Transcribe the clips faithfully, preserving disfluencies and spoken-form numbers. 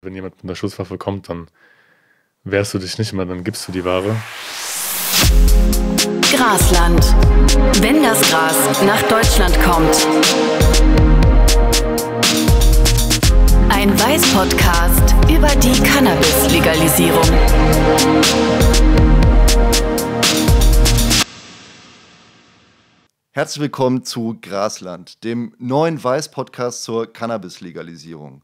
Wenn jemand mit einer Schusswaffe kommt, dann wehrst du dich nicht mehr, dann gibst du die Ware. Grasland. Wenn das Gras nach Deutschland kommt. Ein VICE-Podcast über die Cannabis-Legalisierung. Herzlich willkommen zu Grasland, dem neuen VICE-Podcast zur Cannabis-Legalisierung.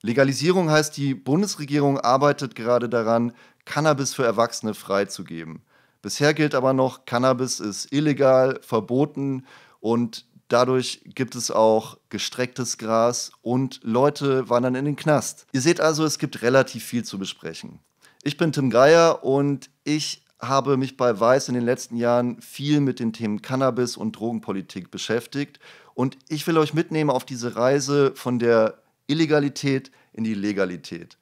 Legalisierung heißt, die Bundesregierung arbeitet gerade daran, Cannabis für Erwachsene freizugeben. Bisher gilt aber noch, Cannabis ist illegal, verboten und dadurch gibt es auch gestrecktes Gras und Leute wandern in den Knast. Ihr seht also, es gibt relativ viel zu besprechen. Ich bin Tim Geyer und ich habe mich bei VICE in den letzten Jahren viel mit den Themen Cannabis und Drogenpolitik beschäftigt und ich will euch mitnehmen auf diese Reise von der Illegalität in die Legalität.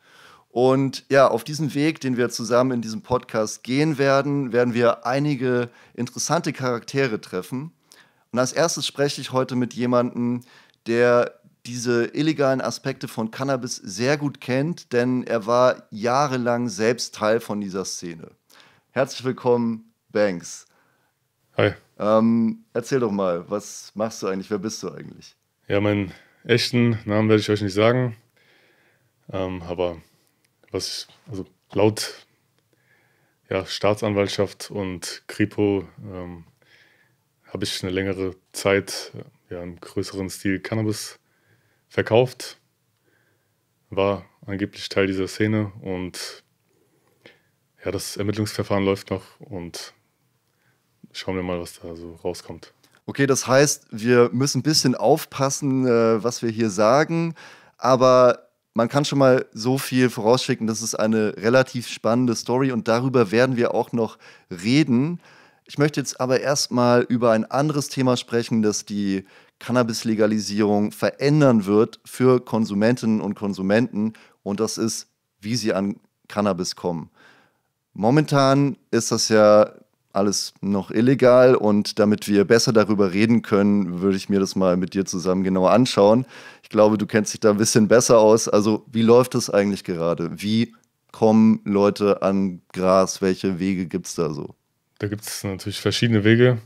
Und ja, auf diesem Weg, den wir zusammen in diesem Podcast gehen werden, werden wir einige interessante Charaktere treffen. Und als erstes spreche ich heute mit jemandem, der diese illegalen Aspekte von Cannabis sehr gut kennt, denn er war jahrelang selbst Teil von dieser Szene. Herzlich willkommen, Banks. Hi. Ähm, erzähl doch mal, was machst du eigentlich, wer bist du eigentlich? Ja, mein... echten Namen werde ich euch nicht sagen, ähm, aber was ich, also laut ja, Staatsanwaltschaft und Kripo ähm, habe ich eine längere Zeit ja, im größeren Stil Cannabis verkauft, war angeblich Teil dieser Szene und ja, das Ermittlungsverfahren läuft noch und schauen wir mal, was da so rauskommt. Okay, das heißt, wir müssen ein bisschen aufpassen, äh, was wir hier sagen, aber man kann schon mal so viel vorausschicken, das ist eine relativ spannende Story und darüber werden wir auch noch reden. Ich möchte jetzt aber erstmal über ein anderes Thema sprechen, das die Cannabis-Legalisierung verändern wird für Konsumentinnen und Konsumenten und das ist, wie sie an Cannabis kommen. Momentan ist das ja alles noch illegal und damit wir besser darüber reden können, würde ich mir das mal mit dir zusammen genauer anschauen. Ich glaube, du kennst dich da ein bisschen besser aus. Also wie läuft das eigentlich gerade? Wie kommen Leute an Gras? Welche Wege gibt es da so? Da gibt es natürlich verschiedene Wege,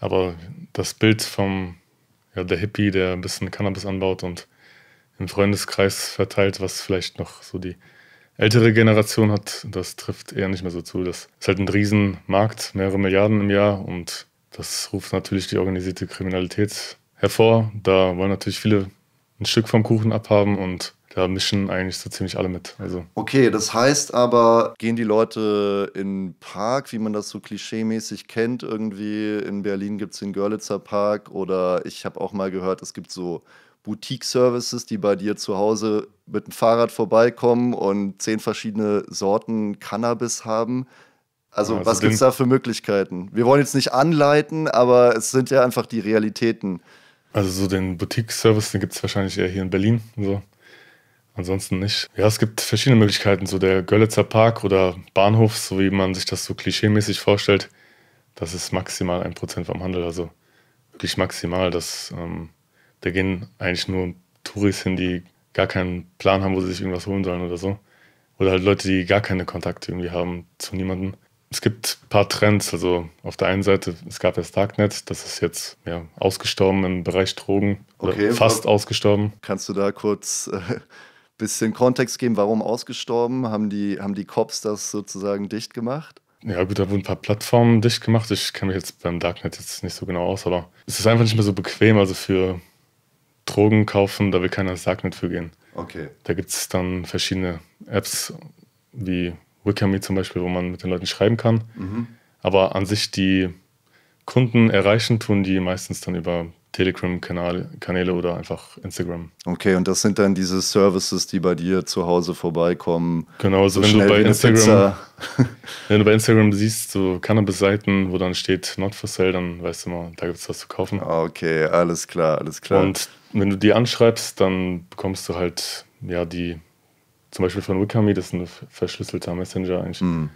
aber das Bild vom ja, der Hippie, der ein bisschen Cannabis anbaut und im Freundeskreis verteilt, was vielleicht noch so die ältere Generation hat, das trifft eher nicht mehr so zu. Das ist halt ein Riesenmarkt, mehrere Milliarden im Jahr und das ruft natürlich die organisierte Kriminalität hervor. Da wollen natürlich viele ein Stück vom Kuchen abhaben und da mischen eigentlich so ziemlich alle mit. Also. Okay, das heißt aber, gehen die Leute in den Park, wie man das so klischeemäßig kennt irgendwie? In Berlin gibt es den Görlitzer Park oder ich habe auch mal gehört, es gibt so Boutique-Services, die bei dir zu Hause mit dem Fahrrad vorbeikommen und zehn verschiedene Sorten Cannabis haben. Also, also was gibt es da für Möglichkeiten? Wir wollen jetzt nicht anleiten, aber es sind ja einfach die Realitäten. Also so den Boutique-Service, den gibt es wahrscheinlich eher hier in Berlin. So. Ansonsten nicht. Ja, es gibt verschiedene Möglichkeiten. So der Görlitzer Park oder Bahnhof, so wie man sich das so klischeemäßig vorstellt, das ist maximal ein Prozent vom Handel. Also wirklich maximal, das... Ähm, Da gehen eigentlich nur Touris hin, die gar keinen Plan haben, wo sie sich irgendwas holen sollen oder so. Oder halt Leute, die gar keine Kontakte irgendwie haben zu niemandem. Es gibt ein paar Trends. Also auf der einen Seite, es gab das Darknet, das ist jetzt ja, ausgestorben im Bereich Drogen. Oder okay, fast ausgestorben. Kannst du da kurz ein äh, bisschen Kontext geben, warum ausgestorben? Haben die, haben die Cops das sozusagen dicht gemacht? Ja gut, da wurden ein paar Plattformen dicht gemacht. Ich kenne mich jetzt beim Darknet jetzt nicht so genau aus, aber es ist einfach nicht mehr so bequem, also für Drogen kaufen, da will keiner ins Darknet für gehen. Okay. Da gibt es dann verschiedene Apps, wie Wikami zum Beispiel, wo man mit den Leuten schreiben kann. Mhm. Aber an sich die Kunden erreichen, tun die meistens dann über Telegram-Kanäle oder einfach Instagram. Okay, und das sind dann diese Services, die bei dir zu Hause vorbeikommen. Genau, also so wenn, du bei Instagram, wenn du bei Instagram siehst, so Cannabis-Seiten, wo dann steht Not for Sale, dann weißt du mal, da gibt es was zu kaufen. Okay, alles klar, alles klar. Und wenn du die anschreibst, dann bekommst du halt, ja, die, zum Beispiel von Wikami, das ist ein verschlüsselter Messenger eigentlich. Mm.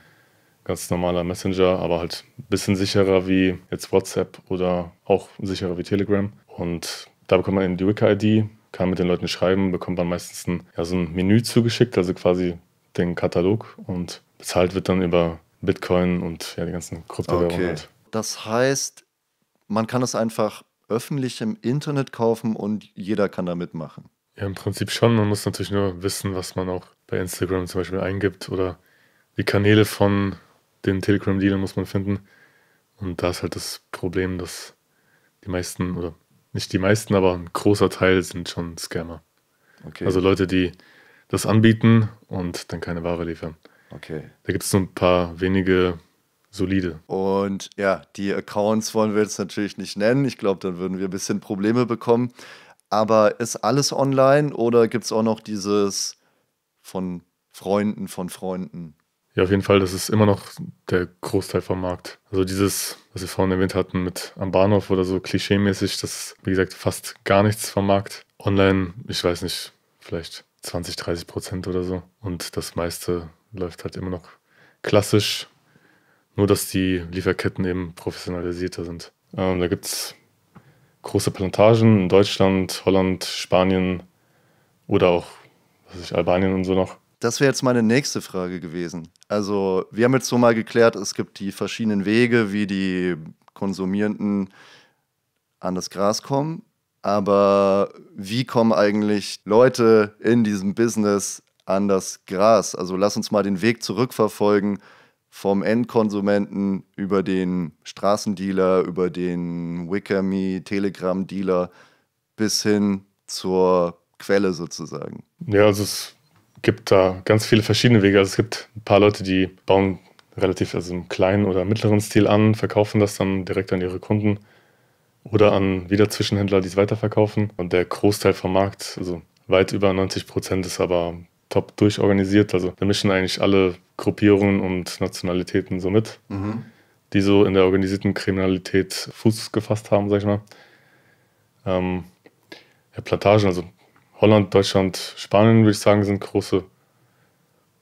Ganz normaler Messenger, aber halt ein bisschen sicherer wie jetzt WhatsApp oder auch sicherer wie Telegram. Und da bekommt man eben die Wiki-I D, kann mit den Leuten schreiben, bekommt man meistens ein, ja, so ein Menü zugeschickt, also quasi den Katalog, und bezahlt wird dann über Bitcoin und ja, die ganzen Kryptowährungen. Okay. Halt. Das heißt, man kann es einfach öffentlich im Internet kaufen und jeder kann da mitmachen? Ja, im Prinzip schon. Man muss natürlich nur wissen, was man auch bei Instagram zum Beispiel eingibt, oder die Kanäle von den Telegram-Dealern muss man finden. Und da ist halt das Problem, dass die meisten, oder nicht die meisten, aber ein großer Teil sind schon Scammer. Okay. Also Leute, die das anbieten und dann keine Ware liefern. Okay. Da gibt es nur ein paar wenige solide. Und ja, die Accounts wollen wir jetzt natürlich nicht nennen. Ich glaube, dann würden wir ein bisschen Probleme bekommen. Aber ist alles online oder gibt es auch noch dieses von Freunden von Freunden? Ja, auf jeden Fall, das ist immer noch der Großteil vom Markt. Also dieses, was wir vorhin erwähnt hatten mit am Bahnhof oder so klischeemäßig, das ist, wie gesagt, fast gar nichts vom Markt. Online, ich weiß nicht, vielleicht zwanzig, dreißig Prozent oder so. Und das meiste läuft halt immer noch klassisch, nur dass die Lieferketten eben professionalisierter sind. Ähm, da gibt es große Plantagen in Deutschland, Holland, Spanien oder auch, was weiß ich, Albanien und so noch. Das wäre jetzt meine nächste Frage gewesen. Also wir haben jetzt so mal geklärt, es gibt die verschiedenen Wege, wie die Konsumierenden an das Gras kommen. Aber wie kommen eigentlich Leute in diesem Business an das Gras? Also lass uns mal den Weg zurückverfolgen vom Endkonsumenten über den Straßendealer, über den Wikami, Telegram-Dealer bis hin zur Quelle sozusagen. Ja, also es gibt da ganz viele verschiedene Wege. Also es gibt ein paar Leute, die bauen relativ also im kleinen oder mittleren Stil an, verkaufen das dann direkt an ihre Kunden oder an wieder Zwischenhändler, die es weiterverkaufen. Und der Großteil vom Markt, also weit über neunzig Prozent, ist aber top durchorganisiert. Also da mischen eigentlich alle Gruppierungen und Nationalitäten so mit, mhm. die so in der organisierten Kriminalität Fuß gefasst haben, sag ich mal. Ähm, ja, Plantagen, also Holland, Deutschland, Spanien, würde ich sagen, sind große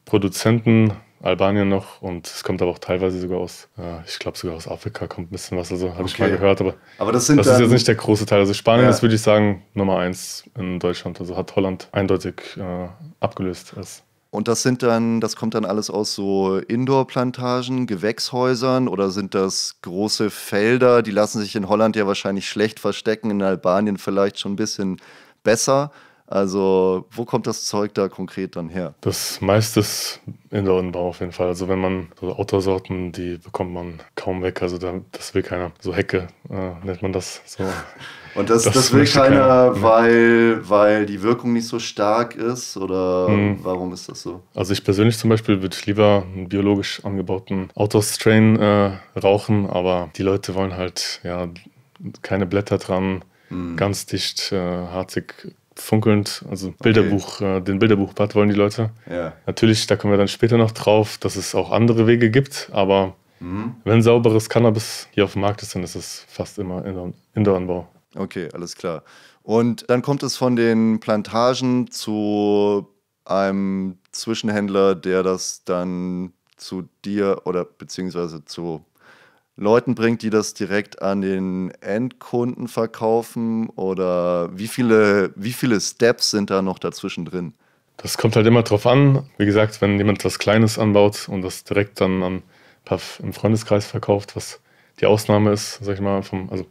Produzenten, Albanien noch, und es kommt aber auch teilweise sogar aus, äh, ich glaube sogar aus Afrika kommt ein bisschen was, also habe okay. ich mal gehört, aber, aber das, sind das ist jetzt nicht der große Teil. Also Spanien ja. ist, würde ich sagen, Nummer eins in Deutschland, also hat Holland eindeutig äh, abgelöst. Als Und das sind dann, das kommt dann alles aus so Indoor-Plantagen, Gewächshäusern, oder sind das große Felder? Die lassen sich in Holland ja wahrscheinlich schlecht verstecken, in Albanien vielleicht schon ein bisschen besser. Also wo kommt das Zeug da konkret dann her? Das meiste ist Indoor-Anbau auf jeden Fall. Also wenn man so Outdoor-Sorten, die bekommt man kaum weg. Also da, das will keiner. So Hecke äh, nennt man das. So. Und das, das, das will keiner, keiner. Weil, weil die Wirkung nicht so stark ist? Oder mhm. warum ist das so? Also ich persönlich zum Beispiel würde lieber einen biologisch angebauten Outdoor-Strain äh, rauchen. Aber die Leute wollen halt ja keine Blätter dran, mhm. ganz dicht, äh, harzig, funkelnd, also Bilderbuch, okay. äh, den Bilderbuchbad wollen die Leute. Ja. Natürlich, da kommen wir dann später noch drauf, dass es auch andere Wege gibt, aber mhm. wenn sauberes Cannabis hier auf dem Markt ist, dann ist es fast immer Indoor-Anbau. Okay, alles klar. Und dann kommt es von den Plantagen zu einem Zwischenhändler, der das dann zu dir oder beziehungsweise zu Leuten bringt, die das direkt an den Endkunden verkaufen, oder wie viele, wie viele Steps sind da noch dazwischen drin? Das kommt halt immer drauf an. Wie gesagt, wenn jemand was Kleines anbaut und das direkt dann an ein paar im Freundeskreis verkauft, was die Ausnahme ist, sag ich mal, vom, also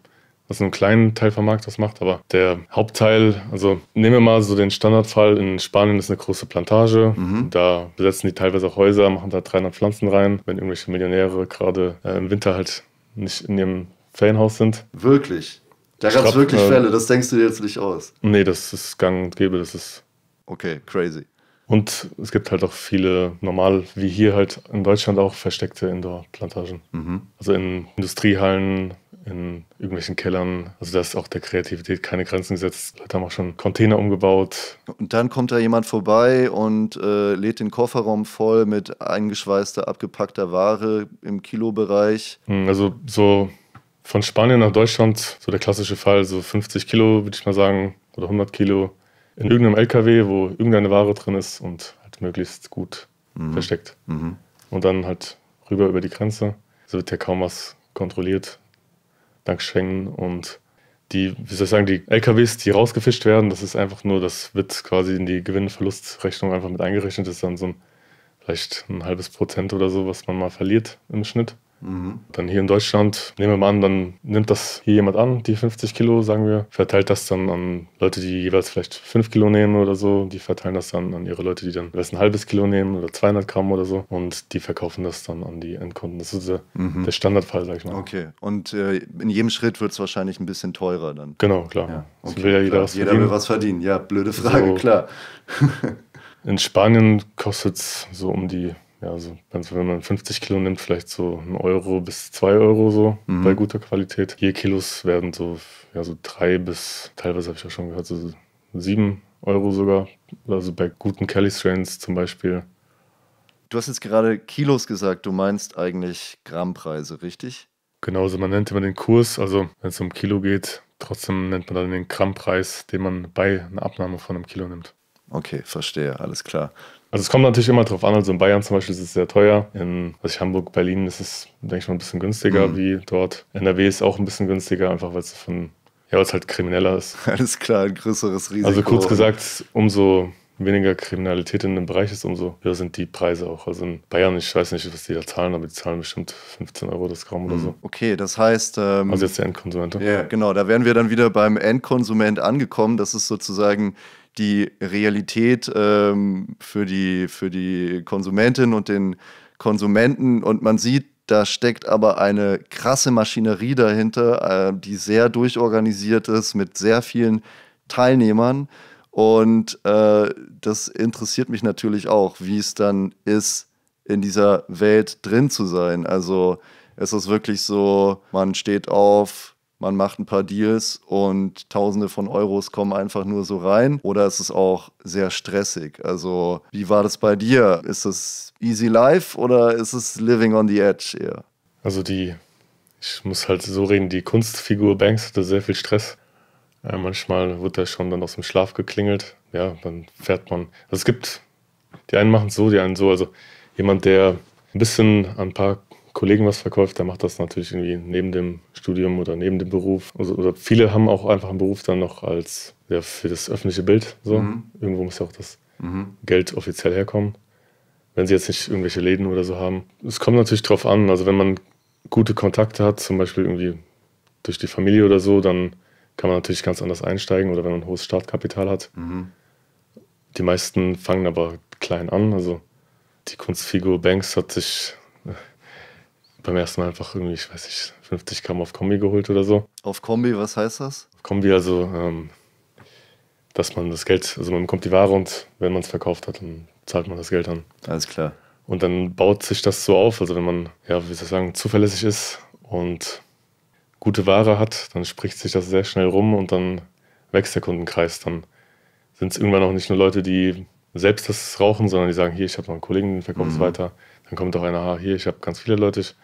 was einen kleinen Teil vom Markt das macht, aber der Hauptteil, also nehmen wir mal so den Standardfall, in Spanien ist eine große Plantage, mhm. da besetzen die teilweise auch Häuser, machen da dreihundert Pflanzen rein, wenn irgendwelche Millionäre gerade äh, im Winter halt nicht in ihrem Ferienhaus sind. Wirklich? Da gab es wirklich äh, Fälle, das denkst du dir jetzt nicht aus? Nee, das ist gang und gäbe, das ist... Okay, crazy. Und es gibt halt auch viele, normal wie hier halt in Deutschland auch, versteckte Indoor-Plantagen. Mhm. Also in Industriehallen, in irgendwelchen Kellern. Also da ist auch der Kreativität keine Grenzen gesetzt. Leute haben auch schon Container umgebaut. Und dann kommt da jemand vorbei und äh, lädt den Kofferraum voll mit eingeschweißter, abgepackter Ware im Kilobereich. Also so von Spanien nach Deutschland, so der klassische Fall, so fünfzig Kilo würde ich mal sagen, oder hundert Kilo in irgendeinem L K W, wo irgendeine Ware drin ist und halt möglichst gut mhm. versteckt. Mhm. Und dann halt rüber über die Grenze. So wird ja kaum was kontrolliert. Dank Schengen, und die, wie soll ich sagen, die L K Ws, die rausgefischt werden, das ist einfach nur, das wird quasi in die Gewinn-Verlust-Rechnung einfach mit eingerechnet. Das ist dann so ein, vielleicht ein halbes Prozent oder so, was man mal verliert im Schnitt. Mhm. Dann hier in Deutschland, nehmen wir mal an, dann nimmt das hier jemand an, die fünfzig Kilo, sagen wir, verteilt das dann an Leute, die jeweils vielleicht fünf Kilo nehmen oder so, die verteilen das dann an ihre Leute, die dann jeweils ein halbes Kilo nehmen oder zweihundert Gramm oder so, und die verkaufen das dann an die Endkunden. Das ist der, mhm. der Standardfall, sag ich mal. Okay, und äh, in jedem Schritt wird es wahrscheinlich ein bisschen teurer dann. Genau, klar. Ja. Okay. So will ja jeder klar. was verdienen. Jeder will was verdienen, ja, blöde Frage, so, klar. In Spanien kostet es so um die... Ja, also wenn man fünfzig Kilo nimmt, vielleicht so ein Euro bis zwei Euro so mhm. bei guter Qualität. Je Kilos werden so, ja, so drei bis, teilweise habe ich ja schon gehört, so sieben Euro sogar. Also bei guten Kelly Strains zum Beispiel. Du hast jetzt gerade Kilos gesagt, du meinst eigentlich Grammpreise, richtig? Genau, also man nennt immer den Kurs, also wenn es um Kilo geht, trotzdem nennt man dann den Grammpreis, den man bei einer Abnahme von einem Kilo nimmt. Okay, verstehe, alles klar. Also es kommt natürlich immer drauf an, also in Bayern zum Beispiel ist es sehr teuer, in also Hamburg, Berlin ist es, denke ich mal, ein bisschen günstiger mhm. wie dort. N R W ist auch ein bisschen günstiger, einfach weil es von, ja, weil es halt krimineller ist. Alles klar, ein größeres Risiko. Also kurz gesagt, umso weniger Kriminalität in dem Bereich ist, umso höher sind die Preise auch. Also in Bayern, ich weiß nicht, was die da zahlen, aber die zahlen bestimmt fünfzehn Euro das Gramm mhm. oder so. Okay, das heißt... Ähm, also jetzt der Endkonsument. Ja, yeah, genau, da wären wir dann wieder beim Endkonsument angekommen. Das ist sozusagen die Realität ähm, für die, für die Konsumentin und den Konsumenten. Und man sieht, da steckt aber eine krasse Maschinerie dahinter, äh, die sehr durchorganisiert ist mit sehr vielen Teilnehmern. Und äh, das interessiert mich natürlich auch, wie es dann ist, in dieser Welt drin zu sein. Also es ist wirklich so, man steht auf, man macht ein paar Deals und Tausende von Euros kommen einfach nur so rein. Oder es ist auch sehr stressig. Also wie war das bei dir? Ist es easy life oder ist es living on the edge eher? Also die, ich muss halt so reden, die Kunstfigur Banks hatte sehr viel Stress. Ja, manchmal wird er schon dann aus dem Schlaf geklingelt. Ja, dann fährt man. Also es gibt, die einen machen es so, die einen so. Also jemand, der ein bisschen an ein paar Kollegen was verkauft, der macht das natürlich irgendwie neben dem Studium oder neben dem Beruf. Also, oder viele haben auch einfach einen Beruf dann noch als, ja, für das öffentliche Bild. So. Mhm. Irgendwo muss ja auch das mhm. Geld offiziell herkommen, wenn sie jetzt nicht irgendwelche Läden oder so haben. Es kommt natürlich drauf an. Also wenn man gute Kontakte hat, zum Beispiel irgendwie durch die Familie oder so, dann kann man natürlich ganz anders einsteigen, oder wenn man ein hohes Startkapital hat. Mhm. Die meisten fangen aber klein an. Also die Kunstfigur Banks hat sich beim ersten Mal einfach irgendwie, ich weiß nicht, fünfzig Gramm auf Kombi geholt oder so. Auf Kombi, was heißt das? Auf Kombi, also ähm, dass man das Geld, also man bekommt die Ware und wenn man es verkauft hat, dann zahlt man das Geld an. Alles klar. Und dann baut sich das so auf, also wenn man, ja, wie soll ich sagen, zuverlässig ist und gute Ware hat, dann spricht sich das sehr schnell rum und dann wächst der Kundenkreis. Dann sind es irgendwann auch nicht nur Leute, die selbst das rauchen, sondern die sagen, hier, ich habe noch einen Kollegen, den verkauft es mhm. weiter. Dann kommt auch einer, hier, ich habe ganz viele Leute, ich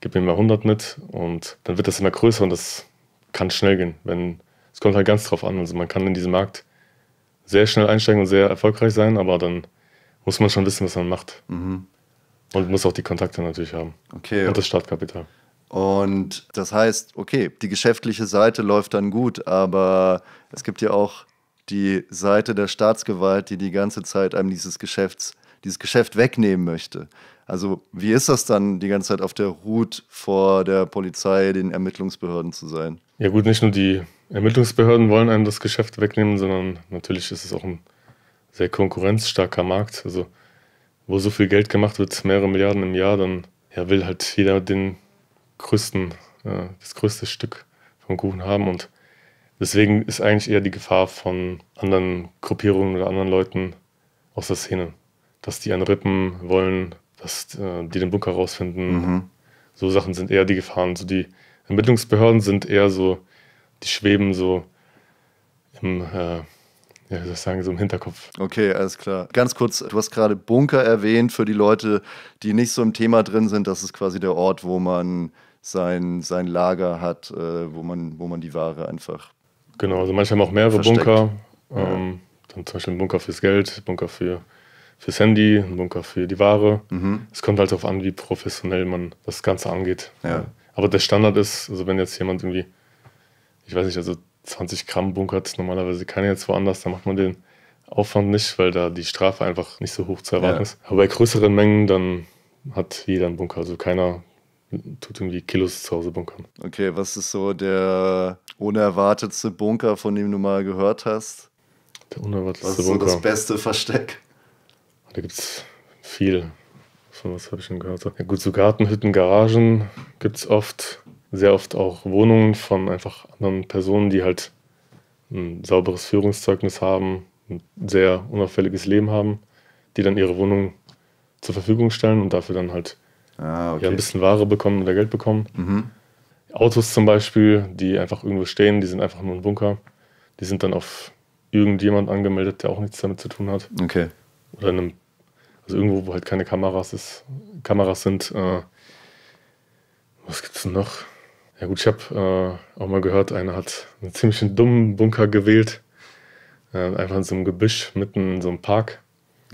gebe mir mal hundert mit, und dann wird das immer größer und das kann schnell gehen. Wenn, es kommt halt ganz drauf an, also man kann in diesen Markt sehr schnell einsteigen und sehr erfolgreich sein, aber dann muss man schon wissen, was man macht. Mhm. Und muss auch die Kontakte natürlich haben. Okay. Und das Startkapital. Und das heißt, okay, die geschäftliche Seite läuft dann gut, aber es gibt ja auch die Seite der Staatsgewalt, die die ganze Zeit einem dieses Geschäfts, dieses Geschäft wegnehmen möchte. Also wie ist das dann, die ganze Zeit auf der Hut vor der Polizei, den Ermittlungsbehörden zu sein? Ja gut, nicht nur die Ermittlungsbehörden wollen einem das Geschäft wegnehmen, sondern natürlich ist es auch ein sehr konkurrenzstarker Markt. Also wo so viel Geld gemacht wird, mehrere Milliarden im Jahr, dann ja, will halt jeder den größten, äh, das größte Stück vom Kuchen haben, und deswegen ist eigentlich eher die Gefahr von anderen Gruppierungen oder anderen Leuten aus der Szene, dass die einen rippen wollen, dass äh, die den Bunker rausfinden. Mhm. So Sachen sind eher die Gefahren. So die Ermittlungsbehörden sind eher so, die schweben so im äh, ja, wie soll ich sagen, so im Hinterkopf. Okay, alles klar. Ganz kurz, du hast gerade Bunker erwähnt. Für die Leute, die nicht so im Thema drin sind, das ist quasi der Ort, wo man sein, sein Lager hat, äh, wo man, wo man die Ware einfach Genau, also manche haben auch mehrere versteckt. Bunker. Ähm, ja. Dann zum Beispiel einen Bunker fürs Geld, Bunker für, fürs Handy, einen Bunker für die Ware. Mhm. Es kommt halt darauf an, wie professionell man das Ganze angeht. Ja. Aber der Standard ist, also wenn jetzt jemand irgendwie ich weiß nicht, also zwanzig Gramm bunkert normalerweise keiner jetzt woanders, da macht man den Aufwand nicht, weil da die Strafe einfach nicht so hoch zu erwarten ja. ist. Aber bei größeren Mengen, dann hat jeder einen Bunker, also keiner tut irgendwie Kilos zu Hause bunkern. Okay, was ist so der unerwartetste Bunker, von dem du mal gehört hast? Der unerwartetste was ist Bunker? So das beste Versteck? Da gibt es viel. Von was habe ich denn gehört? Ja, gut, so Gartenhütten, Garagen gibt es oft. Sehr oft auch Wohnungen von einfach anderen Personen, die halt ein sauberes Führungszeugnis haben, ein sehr unauffälliges Leben haben, die dann ihre Wohnung zur Verfügung stellen und dafür dann halt ah, okay. ja, ein bisschen Ware bekommen oder Geld bekommen. Mhm. Autos zum Beispiel, die einfach irgendwo stehen, die sind einfach nur ein Bunker. Die sind dann auf irgendjemand angemeldet, der auch nichts damit zu tun hat. Okay. Oder in einem, also irgendwo, wo halt keine Kameras, ist, Kameras sind. Äh, was gibt's denn noch? Ja gut, ich habe äh, auch mal gehört, einer hat einen ziemlich dummen Bunker gewählt. Äh, einfach in so einem Gebüsch, mitten in so einem Park.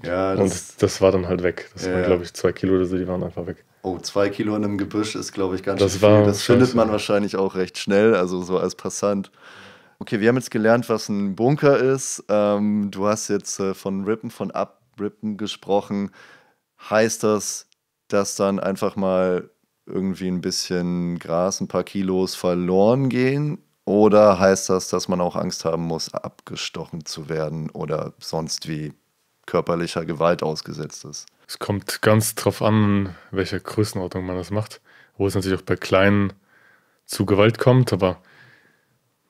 Ja, das und das war dann halt weg. Das ja, waren, glaube ich, zwei Kilo oder so, die waren einfach weg. Oh, zwei Kilo in einem Gebüsch ist, glaube ich, ganz schön viel. Das findet man wahrscheinlich auch recht schnell, also so als Passant. Okay, wir haben jetzt gelernt, was ein Bunker ist. Ähm, du hast jetzt äh, von Rippen, von Abrippen gesprochen. Heißt das, dass dann einfach mal irgendwie ein bisschen Gras, ein paar Kilos verloren gehen? Oder heißt das, dass man auch Angst haben muss, abgestochen zu werden oder sonst wie körperlicher Gewalt ausgesetzt ist? Es kommt ganz drauf an, in welcher Größenordnung man das macht. Wo es natürlich auch bei Kleinen zu Gewalt kommt, aber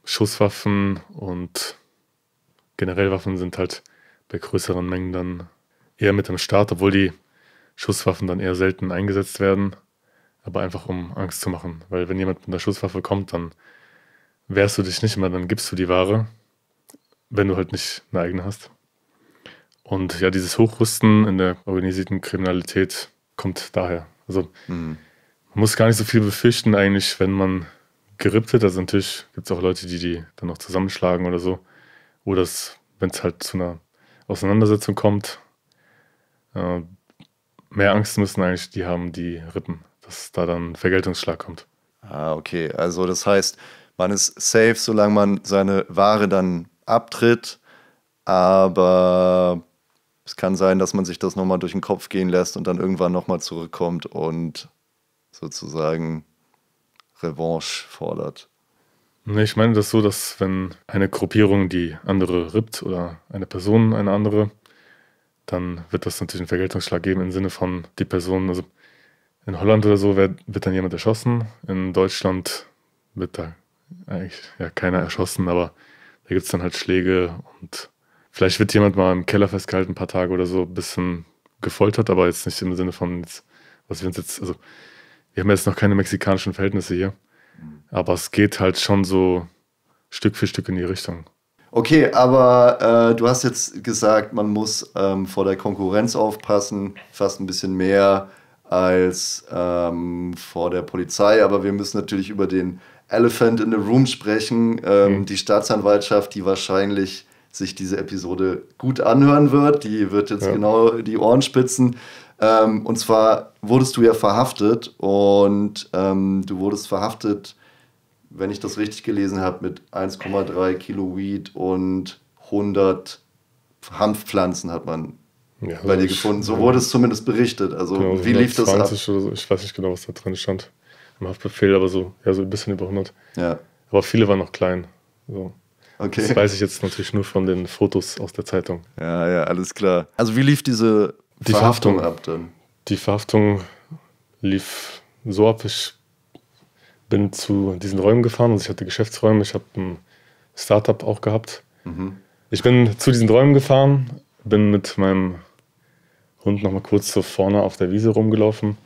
Schusswaffen und generell Waffen sind halt bei größeren Mengen dann eher mit am Start, obwohl die Schusswaffen dann eher selten eingesetzt werden, aber einfach um Angst zu machen. Weil wenn jemand mit einer Schusswaffe kommt, dann wehrst du dich nicht mehr, dann gibst du die Ware, wenn du halt nicht eine eigene hast. Und ja, dieses Hochrüsten in der organisierten Kriminalität kommt daher. Also mhm. man muss gar nicht so viel befürchten eigentlich, wenn man gerippt wird. Also natürlich gibt es auch Leute, die die dann noch zusammenschlagen oder so. Oder wenn es halt zu einer Auseinandersetzung kommt, äh, mehr Angst müssen eigentlich die haben, die rippen, dass da dann ein Vergeltungsschlag kommt. Ah, okay. Also das heißt, man ist safe, solange man seine Ware dann abtritt. Aber es kann sein, dass man sich das nochmal durch den Kopf gehen lässt und dann irgendwann nochmal zurückkommt und sozusagen Revanche fordert. Nee, ich meine das so, dass wenn eine Gruppierung die andere rippt oder eine Person eine andere, dann wird das natürlich einen Vergeltungsschlag geben im Sinne von die Person, also in Holland oder so wird, wird dann jemand erschossen, in Deutschland wird da eigentlich ja keiner erschossen, aber da gibt es dann halt Schläge und vielleicht wird jemand mal im Keller festgehalten, ein paar Tage oder so, ein bisschen gefoltert, aber jetzt nicht im Sinne von, jetzt, was wir uns jetzt, also wir haben jetzt noch keine mexikanischen Verhältnisse hier, aber es geht halt schon so Stück für Stück in die Richtung. Okay, aber äh, du hast jetzt gesagt, man muss ähm, vor der Konkurrenz aufpassen, fast ein bisschen mehr als ähm, vor der Polizei, aber wir müssen natürlich über den Elephant in the Room sprechen, ähm, mhm. die Staatsanwaltschaft, die wahrscheinlich sich diese Episode gut anhören wird. Die wird jetzt ja. genau die Ohren spitzen. Ähm, und zwar wurdest du ja verhaftet und ähm, du wurdest verhaftet, wenn ich das richtig gelesen habe, mit eins Komma drei Kilo Weed und hundert Hanfpflanzen hat man ja, also bei dir gefunden. So wurde es zumindest berichtet. Also genau, wie lief das ab? So. Ich weiß nicht genau, was da drin stand. Im Haftbefehl, aber so, ja, so ein bisschen über hundert. Ja. Aber viele waren noch klein. So. Okay. Das weiß ich jetzt natürlich nur von den Fotos aus der Zeitung. Ja, ja, alles klar. Also wie lief diese die Verhaftung, Verhaftung ab dann? Die Verhaftung lief so ab, ich bin zu diesen Räumen gefahren, also ich hatte Geschäftsräume, ich habe ein Startup auch gehabt. Mhm. Ich bin zu diesen Räumen gefahren, bin mit meinem Hund nochmal kurz so vorne auf der Wiese rumgelaufen.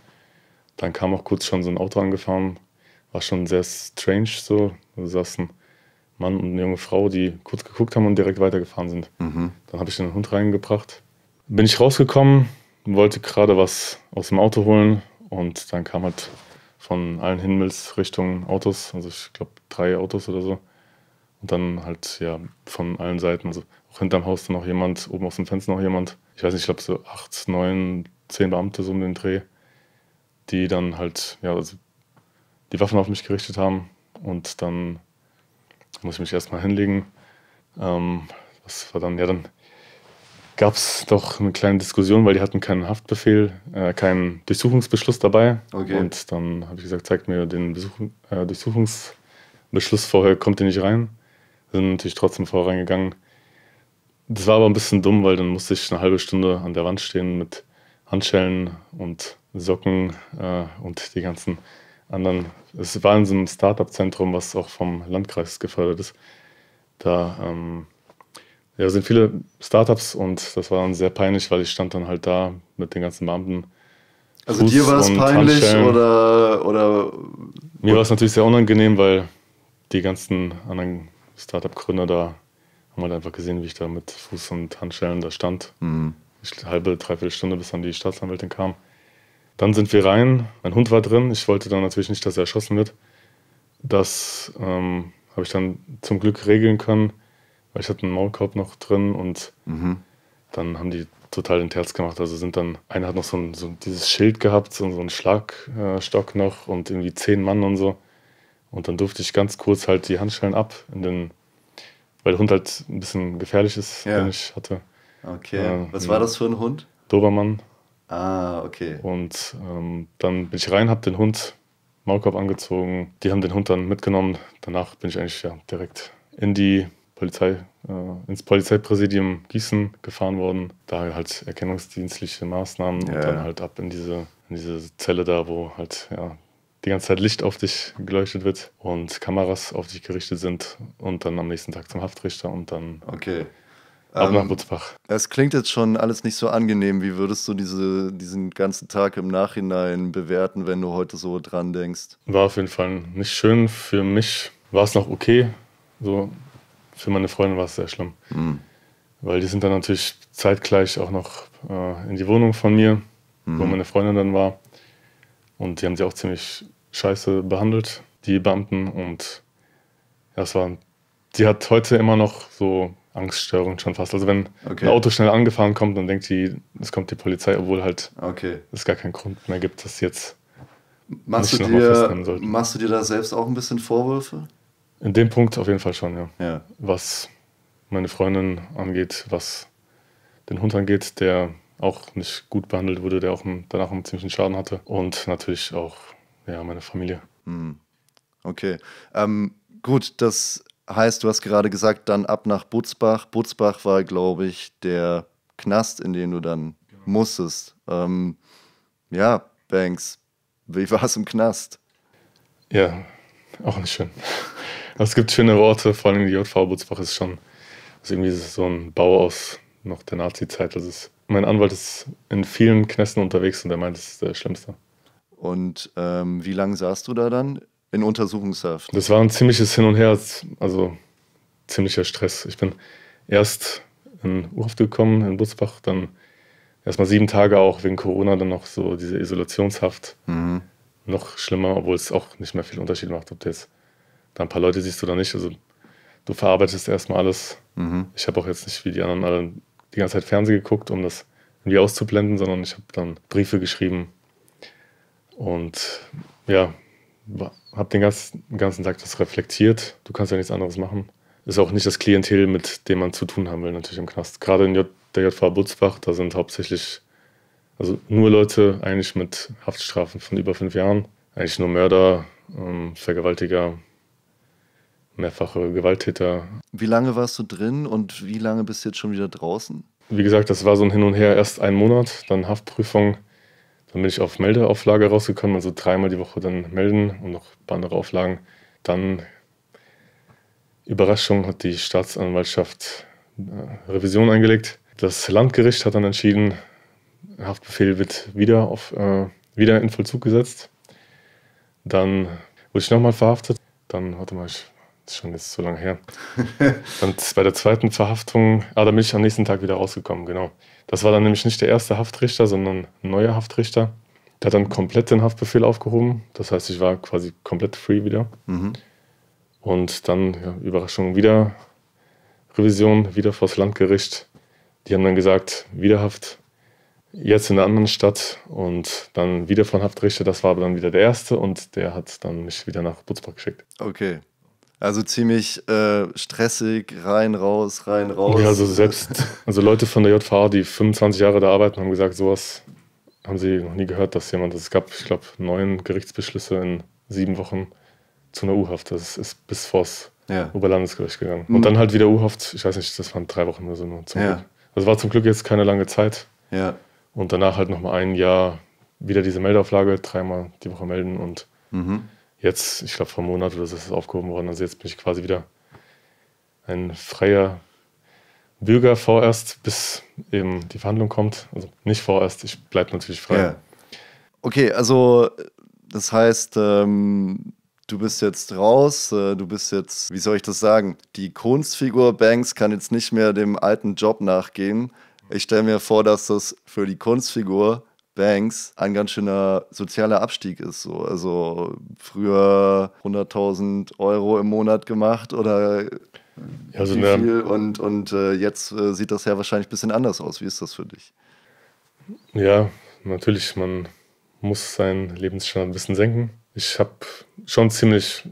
Dann kam auch kurz schon so ein Auto angefahren, war schon sehr strange so, da saßen Mann und eine junge Frau, die kurz geguckt haben und direkt weitergefahren sind. Mhm. Dann habe ich den Hund reingebracht. Bin ich rausgekommen, wollte gerade was aus dem Auto holen und dann kam halt von allen Himmels Richtungen Autos, also ich glaube drei Autos oder so. Und dann halt ja von allen Seiten, also auch hinterm Haus dann noch jemand, oben aus dem Fenster noch jemand. Ich weiß nicht, ich glaube so acht, neun, zehn Beamte so um den Dreh, die dann halt ja also die Waffen auf mich gerichtet haben und dann jetzt muss ich mich erstmal hinlegen. Ähm, das war dann, ja, dann gab es doch eine kleine Diskussion, weil die hatten keinen Haftbefehl, äh, keinen Durchsuchungsbeschluss dabei. Okay. Und dann habe ich gesagt, zeigt mir den Besuch, äh, Durchsuchungsbeschluss, vorher kommt ihr nicht rein. Sind natürlich trotzdem vorher reingegangen. Das war aber ein bisschen dumm, weil dann musste ich eine halbe Stunde an der Wand stehen mit Handschellen und Socken äh, und die ganzen anderen. Es war in so einem Start-up-Zentrum, was auch vom Landkreis gefördert ist. Da ähm, ja, sind viele Startups und das war dann sehr peinlich, weil ich stand dann halt da mit den ganzen Beamten. Also Fuß dir war es peinlich Handschellen. oder oder? Mir war es natürlich sehr unangenehm, weil die ganzen anderen Startup-Gründer da haben halt einfach gesehen, wie ich da mit Fuß und Handschellen da stand. Mhm. Eine halbe, dreiviertel Stunde, bis dann die Staatsanwältin kam. Dann sind wir rein, mein Hund war drin. Ich wollte dann natürlich nicht, dass er erschossen wird. Das ähm, habe ich dann zum Glück regeln können, weil ich hatte einen Maulkorb noch drin und mhm. dann haben die total den Terz gemacht. Also sind dann, einer hat noch so, ein, so dieses Schild gehabt, so, so einen Schlagstock äh, noch und irgendwie zehn Mann und so. Und dann durfte ich ganz kurz halt die Handschellen ab, in den, weil der Hund halt ein bisschen gefährlich ist, ja. den ich hatte. Okay, äh, was war das für ein Hund? Dobermann. Ah, okay. Und ähm, dann bin ich rein, habe den Hund Maulkorb angezogen. Die haben den Hund dann mitgenommen. Danach bin ich eigentlich ja direkt in die Polizei, äh, ins Polizeipräsidium Gießen gefahren worden. Da halt erkennungsdienstliche Maßnahmen ja, und dann ja. halt ab in diese, in diese Zelle da, wo halt ja die ganze Zeit Licht auf dich geleuchtet wird und Kameras auf dich gerichtet sind und dann am nächsten Tag zum Haftrichter und dann... Okay. Ab nach Butzbach. Es klingt jetzt schon alles nicht so angenehm. Wie würdest du diese, diesen ganzen Tag im Nachhinein bewerten, wenn du heute so dran denkst? War auf jeden Fall nicht schön. Für mich war es noch okay. So, für meine Freundin war es sehr schlimm. Mhm. Weil die sind dann natürlich zeitgleich auch noch äh, in die Wohnung von mir, mhm. wo meine Freundin dann war. Und die haben sie auch ziemlich scheiße behandelt, die Beamten. Und das war, die hat heute immer noch so... Angststörung schon fast. Also wenn okay. ein Auto schnell angefahren kommt, dann denkt die, es kommt die Polizei, obwohl halt okay. es gar keinen Grund mehr gibt, dass jetzt machst du dir Machst du dir da selbst auch ein bisschen Vorwürfe? In dem Punkt auf jeden Fall schon, ja. ja. Was meine Freundin angeht, was den Hund angeht, der auch nicht gut behandelt wurde, der auch danach einen ziemlichen Schaden hatte. Und natürlich auch ja, meine Familie. Okay. Ähm, gut, das... Heißt, du hast gerade gesagt, dann ab nach Butzbach. Butzbach war, glaube ich, der Knast, in den du dann genau. musstest. Ähm, ja, Banks, wie war es im Knast? Ja, auch nicht schön. Es gibt schöne Orte, vor allem die J V Butzbach ist schon also irgendwie ist so ein Bau aus noch der Nazi-Zeit. Also ist, mein Anwalt ist in vielen Knästen unterwegs und er meint, das ist der Schlimmste. Und ähm, wie lange saßt du da dann? In Untersuchungshaft. Das war ein ziemliches Hin und Her, also ziemlicher Stress. Ich bin erst in Urhaft gekommen, in Butzbach, dann erstmal sieben Tage auch wegen Corona, dann noch so diese Isolationshaft. Mhm. Noch schlimmer, obwohl es auch nicht mehr viel Unterschied macht, ob du jetzt da ein paar Leute siehst oder nicht. Also du verarbeitest erstmal alles. Mhm. Ich habe auch jetzt nicht wie die anderen alle die ganze Zeit Fernsehen geguckt, um das irgendwie auszublenden, sondern ich habe dann Briefe geschrieben und ja, hab den ganzen, ganzen Tag das reflektiert. Du kannst ja nichts anderes machen. Ist auch nicht das Klientel, mit dem man zu tun haben will, natürlich im Knast. Gerade in J der J V Butzbach, da sind hauptsächlich also nur Leute eigentlich mit Haftstrafen von über fünf Jahren. Eigentlich nur Mörder, ähm, Vergewaltiger, mehrfache Gewalttäter. Wie lange warst du drin und wie lange bist du jetzt schon wieder draußen? Wie gesagt, das war so ein Hin und Her. Erst einen Monat, dann Haftprüfung. Dann bin ich auf Meldeauflage rausgekommen, also dreimal die Woche dann melden und noch ein paar andere Auflagen. Dann, Überraschung, hat die Staatsanwaltschaft Revision eingelegt. Das Landgericht hat dann entschieden, Haftbefehl wird wieder, auf, äh, wieder in Vollzug gesetzt. Dann wurde ich nochmal verhaftet. Dann, warte mal, ich, das ist schon jetzt so lange her. Dann bei der zweiten Verhaftung, ah, da bin ich am nächsten Tag wieder rausgekommen, genau. Das war dann nämlich nicht der erste Haftrichter, sondern ein neuer Haftrichter. Der hat dann komplett den Haftbefehl aufgehoben. Das heißt, ich war quasi komplett free wieder. Mhm. Und dann, ja, Überraschung, wieder Revision, wieder vors Landgericht. Die haben dann gesagt, wieder Haft, jetzt in einer anderen Stadt. Und dann wieder von Haftrichter, das war aber dann wieder der erste. Und der hat dann mich wieder nach Butzbach geschickt. Okay. Also ziemlich äh, stressig, rein, raus, rein, raus. Ja, also selbst also Leute von der J V A, die fünfundzwanzig Jahre da arbeiten, haben gesagt, sowas haben sie noch nie gehört, dass jemand, es gab, ich glaube, neun Gerichtsbeschlüsse in sieben Wochen zu einer U-Haft. Das ist bis vors ja. Oberlandesgericht gegangen. Und dann halt wieder U-Haft, ich weiß nicht, das waren drei Wochen oder so. Nur zum ja. Glück. Also war zum Glück jetzt keine lange Zeit. Ja. Und danach halt nochmal ein Jahr wieder diese Meldeauflage, dreimal die Woche melden. Und mhm. jetzt, ich glaube, vor einem Monat oder so ist es aufgehoben worden. Also jetzt bin ich quasi wieder ein freier Bürger vorerst, bis eben die Verhandlung kommt. Also nicht vorerst, ich bleibe natürlich frei. Ja. Okay, also das heißt, ähm, du bist jetzt raus, äh, du bist jetzt, wie soll ich das sagen, die Kunstfigur Banks kann jetzt nicht mehr dem alten Job nachgehen. Ich stelle mir vor, dass das für die Kunstfigur Banks ein ganz schöner sozialer Abstieg ist. So. Also früher hunderttausend Euro im Monat gemacht oder also wie viel und, und äh, jetzt äh, sieht das ja wahrscheinlich ein bisschen anders aus. Wie ist das für dich? Ja, natürlich, man muss seinen Lebensstandard ein bisschen senken. Ich habe schon ziemlich,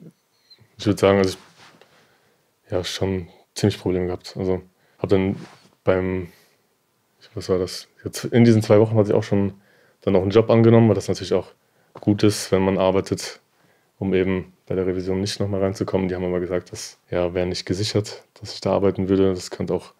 ich würde sagen, also ich, ja, schon ziemlich Probleme gehabt. Also habe dann beim, was war das? Jetzt in diesen zwei Wochen hatte ich auch schon dann auch einen Job angenommen, weil das natürlich auch gut ist, wenn man arbeitet, um eben bei der Revision nicht nochmal reinzukommen. Die haben aber gesagt, das ja, wäre nicht gesichert, dass ich da arbeiten würde. Das könnte auch,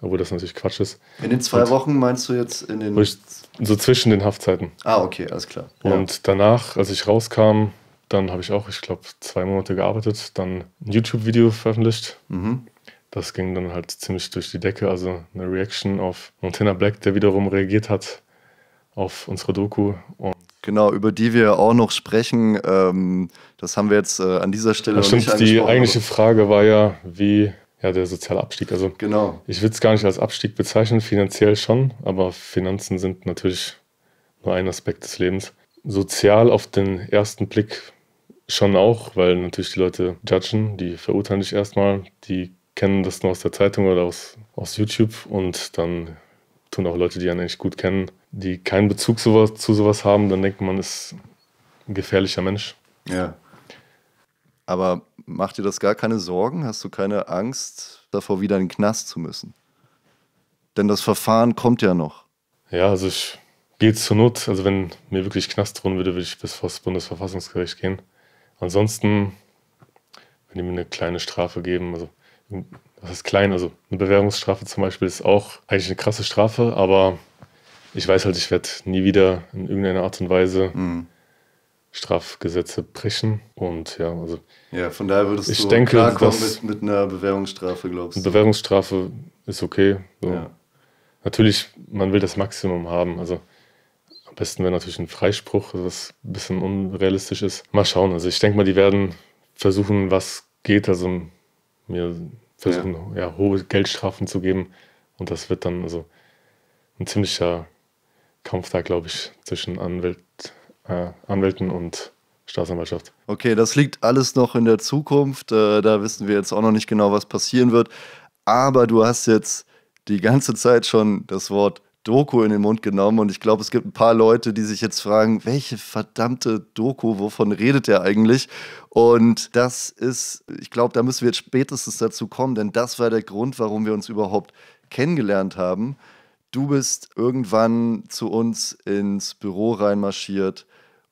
obwohl das natürlich Quatsch ist. In den zwei und Wochen meinst du jetzt in den... Ich, so zwischen den Haftzeiten. Ah, okay, alles klar. Ja. Und danach, als ich rauskam, dann habe ich auch, ich glaube, zwei Monate gearbeitet, dann ein YouTube-Video veröffentlicht. Mhm. Das ging dann halt ziemlich durch die Decke, also eine Reaction auf Montana Black, der wiederum reagiert hat auf unsere Doku. Und genau, über die wir auch noch sprechen, ähm, das haben wir jetzt äh, an dieser Stelle noch nicht angesprochen. Die eigentliche Frage war ja, wie ja, der soziale Abstieg, also genau. Ich würde es gar nicht als Abstieg bezeichnen, finanziell schon, aber Finanzen sind natürlich nur ein Aspekt des Lebens. Sozial auf den ersten Blick schon auch, weil natürlich die Leute judgen, die verurteilen dich erstmal, die kennen das nur aus der Zeitung oder aus, aus YouTube und dann tun auch Leute, die einen echt gut kennen, die keinen Bezug sowas, zu sowas haben, dann denkt man, ist ein gefährlicher Mensch. Ja. Aber macht dir das gar keine Sorgen? Hast du keine Angst, davor wieder in den Knast zu müssen? Denn das Verfahren kommt ja noch. Ja, also ich gehe zur Not, also wenn mir wirklich Knast drohen würde, würde ich bis vor das Bundesverfassungsgericht gehen. Ansonsten, wenn die mir eine kleine Strafe geben, also das ist klein, also eine Bewährungsstrafe zum Beispiel ist auch eigentlich eine krasse Strafe, aber ich weiß halt, ich werde nie wieder in irgendeiner Art und Weise mhm. Strafgesetze brechen und ja, also ja, von daher würdest ich du denke, klarkommen mit, mit einer Bewährungsstrafe, glaubst du? Eine Bewährungsstrafe ist okay. So. Ja. Natürlich, man will das Maximum haben, also am besten wäre natürlich ein Freispruch, was ein bisschen unrealistisch ist. Mal schauen, also ich denke mal, die werden versuchen, was geht, also mir versuchen, ja. ja, hohe Geldstrafen zu geben. Und das wird dann also ein ziemlicher Kampf da, glaube ich, zwischen Anwält, äh, Anwälten und Staatsanwaltschaft. Okay, das liegt alles noch in der Zukunft. Äh, da wissen wir jetzt auch noch nicht genau, was passieren wird. Aber du hast jetzt die ganze Zeit schon das Wort Doku in den Mund genommen. Und ich glaube, es gibt ein paar Leute, die sich jetzt fragen, welche verdammte Doku, wovon redet der eigentlich? Und das ist, ich glaube, da müssen wir jetzt spätestens dazu kommen, denn das war der Grund, warum wir uns überhaupt kennengelernt haben. Du bist irgendwann zu uns ins Büro reinmarschiert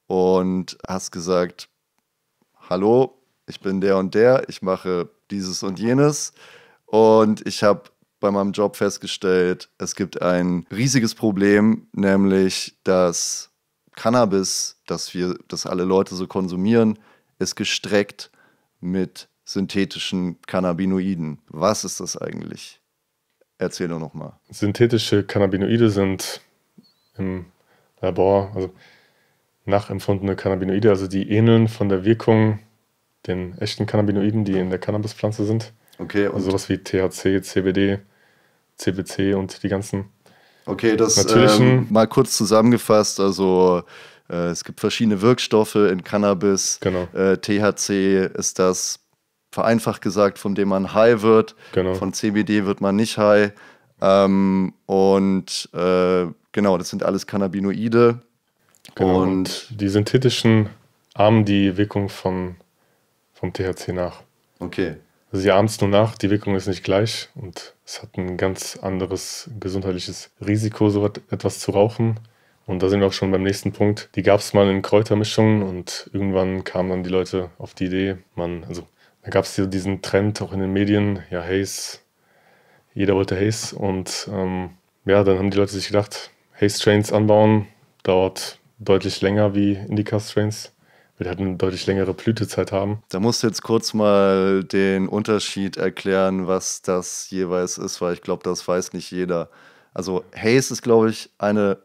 und hast gesagt, hallo, ich bin der und der, ich mache dieses und jenes und ich habe bei meinem Job festgestellt, es gibt ein riesiges Problem, nämlich dass Cannabis, dass wir, dass alle Leute so konsumieren, ist gestreckt mit synthetischen Cannabinoiden. Was ist das eigentlich? Erzähl doch nochmal. Synthetische Cannabinoide sind im Labor, also nachempfundene Cannabinoide, also die ähneln von der Wirkung den echten Cannabinoiden, die in der Cannabispflanze sind. Okay, und also sowas wie T H C, C B D, C B C und die ganzen. Okay, das ähm, mal kurz zusammengefasst, also äh, es gibt verschiedene Wirkstoffe in Cannabis. Genau. Äh, T H C ist das, vereinfacht gesagt, von dem man high wird. Genau. Von C B D wird man nicht high. Ähm, und äh, genau, das sind alles Cannabinoide. Genau, und, und die synthetischen ahmen die Wirkung von, vom T H C nach. Okay. Sie ahmt es nur nach, die Wirkung ist nicht gleich und es hat ein ganz anderes gesundheitliches Risiko, so etwas zu rauchen. Und da sind wir auch schon beim nächsten Punkt. Die gab es mal in Kräutermischungen und irgendwann kamen dann die Leute auf die Idee, man, also da gab es diesen Trend auch in den Medien, ja, Haze, jeder wollte Haze und ähm, ja, dann haben die Leute sich gedacht, Haze-Strains anbauen dauert deutlich länger wie Indica-Strains, weil die halt eine deutlich längere Blütezeit haben. Da musst du jetzt kurz mal den Unterschied erklären, was das jeweils ist, weil ich glaube, das weiß nicht jeder. Also Haze ist, glaube ich, eine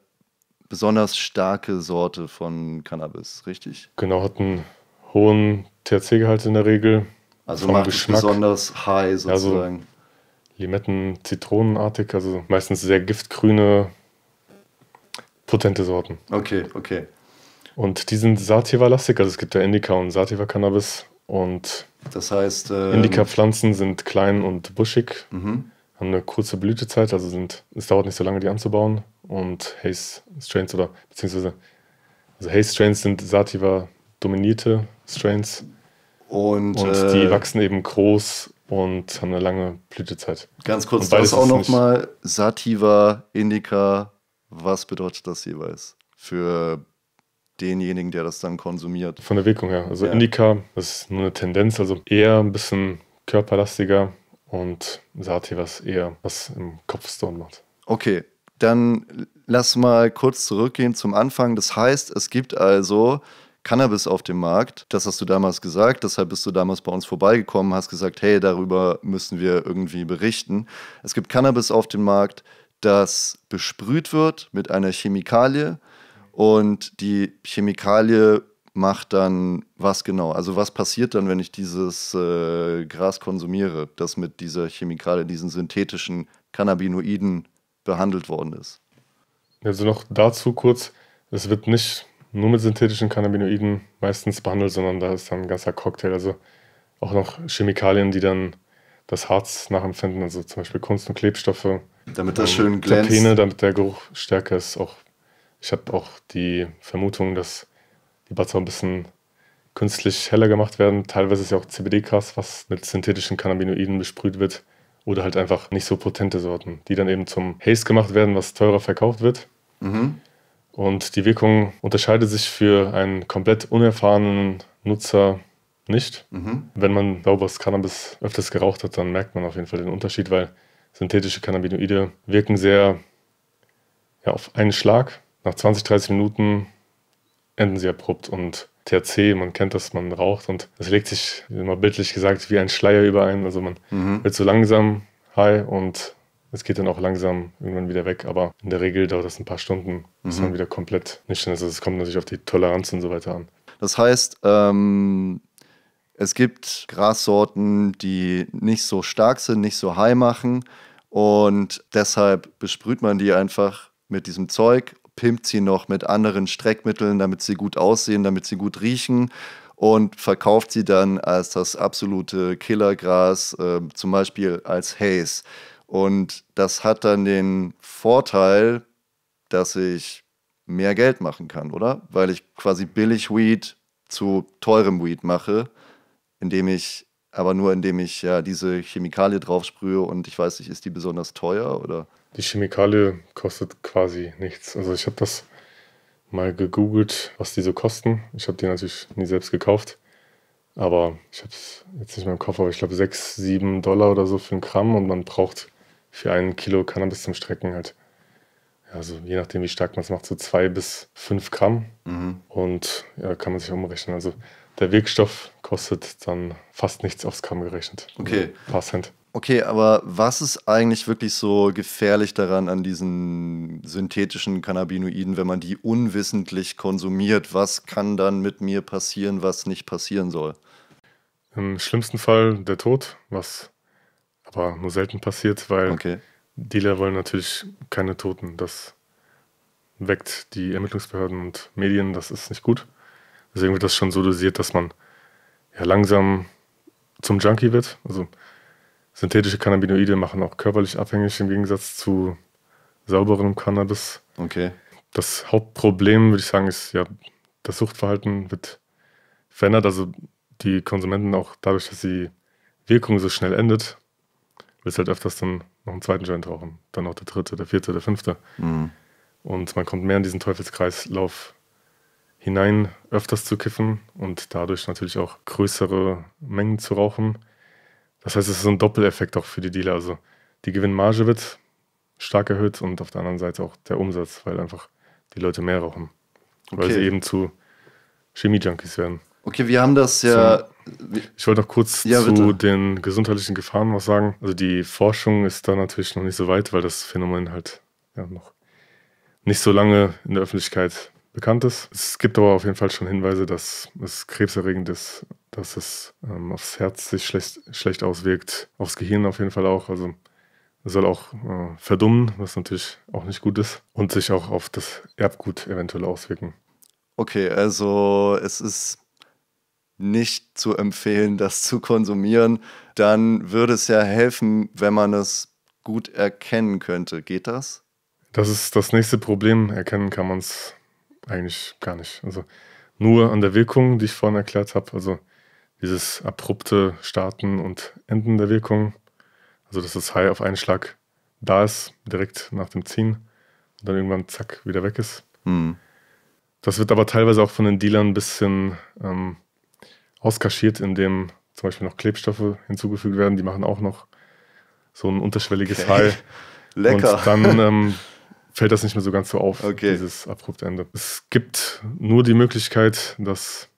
besonders starke Sorte von Cannabis, richtig? Genau, hat einen hohen T H C-Gehalt in der Regel. Also macht es besonders high sozusagen. Also Limetten, zitronenartig, also meistens sehr giftgrüne, potente Sorten. Okay, okay. Und die sind sativa-lastig, also es gibt ja Indica und Sativa-Cannabis. Und das heißt, ähm, Indica-Pflanzen sind klein und buschig, mhm. haben eine kurze Blütezeit, also sind, es dauert nicht so lange, die anzubauen. Und Haze-Strains oder beziehungsweise also Haze-Strains sind Sativa-dominierte Strains. Und, und äh, die wachsen eben groß und haben eine lange Blütezeit. Ganz kurz, das auch nochmal Sativa, Indica, was bedeutet das jeweils für denjenigen, der das dann konsumiert? Von der Wirkung her. Also ja. Indica, das ist nur eine Tendenz, also eher ein bisschen körperlastiger und Sativa ist eher was im Kopfstone macht. Okay, dann lass mal kurz zurückgehen zum Anfang. Das heißt, es gibt also Cannabis auf dem Markt, das hast du damals gesagt, deshalb bist du damals bei uns vorbeigekommen, hast gesagt, hey, darüber müssen wir irgendwie berichten. Es gibt Cannabis auf dem Markt, das besprüht wird mit einer Chemikalie und die Chemikalie macht dann was genau? Also was passiert dann, wenn ich dieses äh, Gras konsumiere, das mit dieser Chemikalie, diesen synthetischen Cannabinoiden behandelt worden ist? Also noch dazu kurz, es wird nicht nur mit synthetischen Cannabinoiden meistens behandelt, sondern da ist dann ein ganzer Cocktail. Also auch noch Chemikalien, die dann das Harz nachempfinden, also zum Beispiel Kunst- und Klebstoffe. Damit das schön glänzt. Terpene, damit der Geruch stärker ist. Auch, ich habe auch die Vermutung, dass die Butzer ein bisschen künstlich heller gemacht werden. Teilweise ist ja auch C B D-Gras, was mit synthetischen Cannabinoiden besprüht wird. Oder halt einfach nicht so potente Sorten, die dann eben zum Haze gemacht werden, was teurer verkauft wird. Mhm. Und die Wirkung unterscheidet sich für einen komplett unerfahrenen Nutzer nicht. Mhm. Wenn man sauberes Cannabis öfters geraucht hat, dann merkt man auf jeden Fall den Unterschied, weil synthetische Cannabinoide wirken sehr ja, auf einen Schlag. Nach zwanzig, dreißig Minuten enden sie abrupt. Und T H C, man kennt das, man raucht und es legt sich, immer bildlich gesagt, wie ein Schleier über einen. Also man mhm. wird so langsam high und es geht dann auch langsam irgendwann wieder weg, aber in der Regel dauert das ein paar Stunden, bis mhm. man wieder komplett nüchtern ist. Also es kommt natürlich auf die Toleranz und so weiter an. Das heißt, ähm, es gibt Grassorten, die nicht so stark sind, nicht so high machen und deshalb besprüht man die einfach mit diesem Zeug, pimpt sie noch mit anderen Streckmitteln, damit sie gut aussehen, damit sie gut riechen. Und verkauft sie dann als das absolute Killergras, äh, zum Beispiel als Haze. Und das hat dann den Vorteil, dass ich mehr Geld machen kann, oder? Weil ich quasi billig Weed zu teurem Weed mache, indem ich, aber nur indem ich ja diese Chemikalie drauf sprühe und ich weiß nicht, ist die besonders teuer, oder? Die Chemikalie kostet quasi nichts. Also ich habe das mal gegoogelt, was die so kosten. Ich habe die natürlich nie selbst gekauft, aber ich habe es jetzt nicht mehr im Kopf, aber ich glaube sechs, sieben Dollar oder so für einen Gramm und man braucht für einen Kilo Cannabis zum Strecken halt, also je nachdem wie stark man es macht, so zwei bis fünf Gramm mhm. und ja, kann man sich umrechnen. Also der Wirkstoff kostet dann fast nichts aufs Gramm gerechnet. Okay. Ein paar Cent. Okay, aber was ist eigentlich wirklich so gefährlich daran an diesen synthetischen Cannabinoiden, wenn man die unwissentlich konsumiert? Was kann dann mit mir passieren, was nicht passieren soll? Im schlimmsten Fall der Tod, was aber nur selten passiert, weil okay. Dealer wollen natürlich keine Toten. Das weckt die Ermittlungsbehörden und Medien, das ist nicht gut. Deswegen wird das schon so dosiert, dass man ja langsam zum Junkie wird, also synthetische Cannabinoide machen auch körperlich abhängig im Gegensatz zu sauberem Cannabis. Okay. Das Hauptproblem, würde ich sagen, ist ja, das Suchtverhalten wird verändert. Also die Konsumenten auch dadurch, dass sie Wirkung so schnell endet, willst du halt öfters dann noch einen zweiten Joint rauchen. Dann noch der dritte, der vierte, der fünfte. Mhm. Und man kommt mehr in diesen Teufelskreislauf hinein, öfters zu kiffen und dadurch natürlich auch größere Mengen zu rauchen. Das heißt, es ist so ein Doppeleffekt auch für die Dealer. Also die Gewinnmarge wird stark erhöht und auf der anderen Seite auch der Umsatz, weil einfach die Leute mehr rauchen. Okay. Weil sie eben zu Chemie-Junkies werden. Okay, wir haben das ja... So, ich wollte noch kurz ja, zu den gesundheitlichen Gefahren was sagen. Also die Forschung ist da natürlich noch nicht so weit, weil das Phänomen halt ja, noch nicht so lange in der Öffentlichkeit bekannt ist. Es gibt aber auf jeden Fall schon Hinweise, dass es krebserregend ist, dass es ähm, aufs Herz sich schlecht, schlecht auswirkt, aufs Gehirn auf jeden Fall auch. Also es soll auch äh, verdummen, was natürlich auch nicht gut ist und sich auch auf das Erbgut eventuell auswirken. Okay, also es ist nicht zu empfehlen, das zu konsumieren. Dann würde es ja helfen, wenn man es gut erkennen könnte. Geht das? Das ist das nächste Problem. Erkennen kann man es eigentlich gar nicht. Also nur an der Wirkung, die ich vorhin erklärt habe. Also dieses abrupte Starten und Enden der Wirkung. Also dass das High auf einen Schlag da ist, direkt nach dem Ziehen. Und dann irgendwann zack, wieder weg ist. Hm. Das wird aber teilweise auch von den Dealern ein bisschen ähm, auskaschiert, indem zum Beispiel noch Klebstoffe hinzugefügt werden. Die machen auch noch so ein unterschwelliges okay. High. Lecker. Und dann ähm, fällt das nicht mehr so ganz so auf, okay. dieses abrupte Ende. Es gibt nur die Möglichkeit, das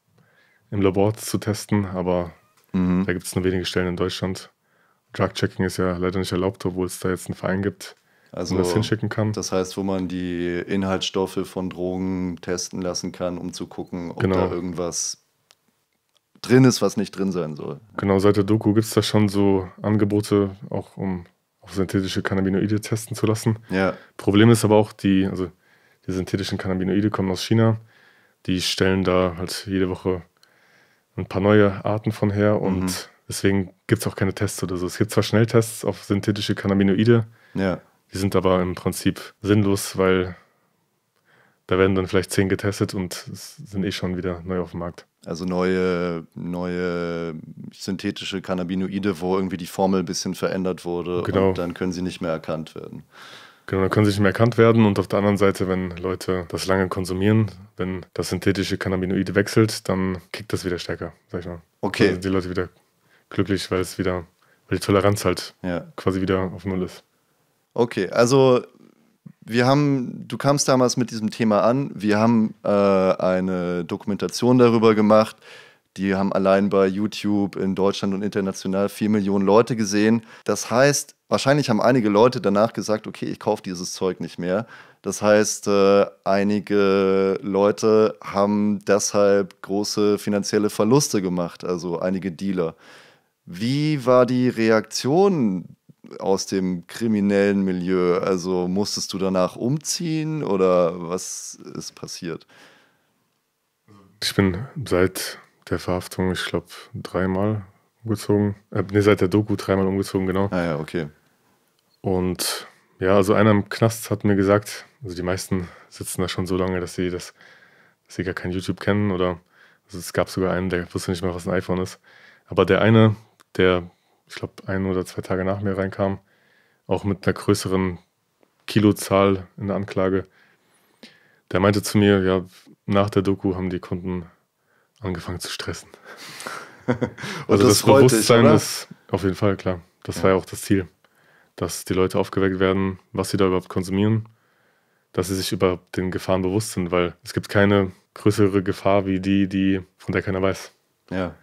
im Labor zu testen, aber mhm. da gibt es nur wenige Stellen in Deutschland. Drug-Checking ist ja leider nicht erlaubt, obwohl es da jetzt einen Verein gibt, also, wo man das hinschicken kann. Das heißt, wo man die Inhaltsstoffe von Drogen testen lassen kann, um zu gucken, ob genau. da irgendwas drin ist, was nicht drin sein soll. Genau, seit der Doku gibt es da schon so Angebote, auch um auf synthetische Cannabinoide testen zu lassen. Ja. Problem ist aber auch, die, also die synthetischen Cannabinoide kommen aus China. Die stellen da halt jede Woche ein paar neue Arten von her und mhm. deswegen gibt es auch keine Tests oder so. Es gibt zwar Schnelltests auf synthetische Cannabinoide, ja. die sind aber im Prinzip sinnlos, weil da werden dann vielleicht zehn getestet und es sind eh schon wieder neu auf dem Markt. Also neue, neue synthetische Cannabinoide, wo irgendwie die Formel ein bisschen verändert wurde genau. und dann können sie nicht mehr erkannt werden. Genau, dann können sie nicht mehr erkannt werden und auf der anderen Seite, wenn Leute das lange konsumieren, wenn das synthetische Cannabinoid wechselt, dann kickt das wieder stärker, sag ich mal. Okay. Dann sind die Leute wieder glücklich, weil es wieder, weil die Toleranz halt ja. quasi wieder auf Null ist. Okay, also wir haben, du kamst damals mit diesem Thema an, wir haben äh, eine Dokumentation darüber gemacht, die haben allein bei YouTube in Deutschland und international vier Millionen Leute gesehen. Das heißt, wahrscheinlich haben einige Leute danach gesagt, okay, ich kaufe dieses Zeug nicht mehr. Das heißt, äh, einige Leute haben deshalb große finanzielle Verluste gemacht, also einige Dealer. Wie war die Reaktion aus dem kriminellen Milieu? Also musstest du danach umziehen oder was ist passiert? Ich bin seit der Verhaftung, ich glaube, dreimal umgezogen. Äh, ne, seit der Doku dreimal umgezogen, genau. Ah ja, okay. Und ja, also einer im Knast hat mir gesagt, also die meisten sitzen da schon so lange, dass sie das, dass sie gar kein YouTube kennen oder also es gab sogar einen, der wusste nicht mal, was ein iPhone ist. Aber der eine, der ich glaube, ein oder zwei Tage nach mir reinkam, auch mit einer größeren Kilozahl in der Anklage. Der meinte zu mir, ja, nach der Doku haben die Kunden angefangen zu stressen. Also das, das Bewusstsein ich, ist auf jeden Fall klar. Das ja. war ja auch das Ziel, dass die Leute aufgeweckt werden, was sie da überhaupt konsumieren, dass sie sich über den Gefahren bewusst sind, weil es gibt keine größere Gefahr wie die, die von der keiner weiß. Ja.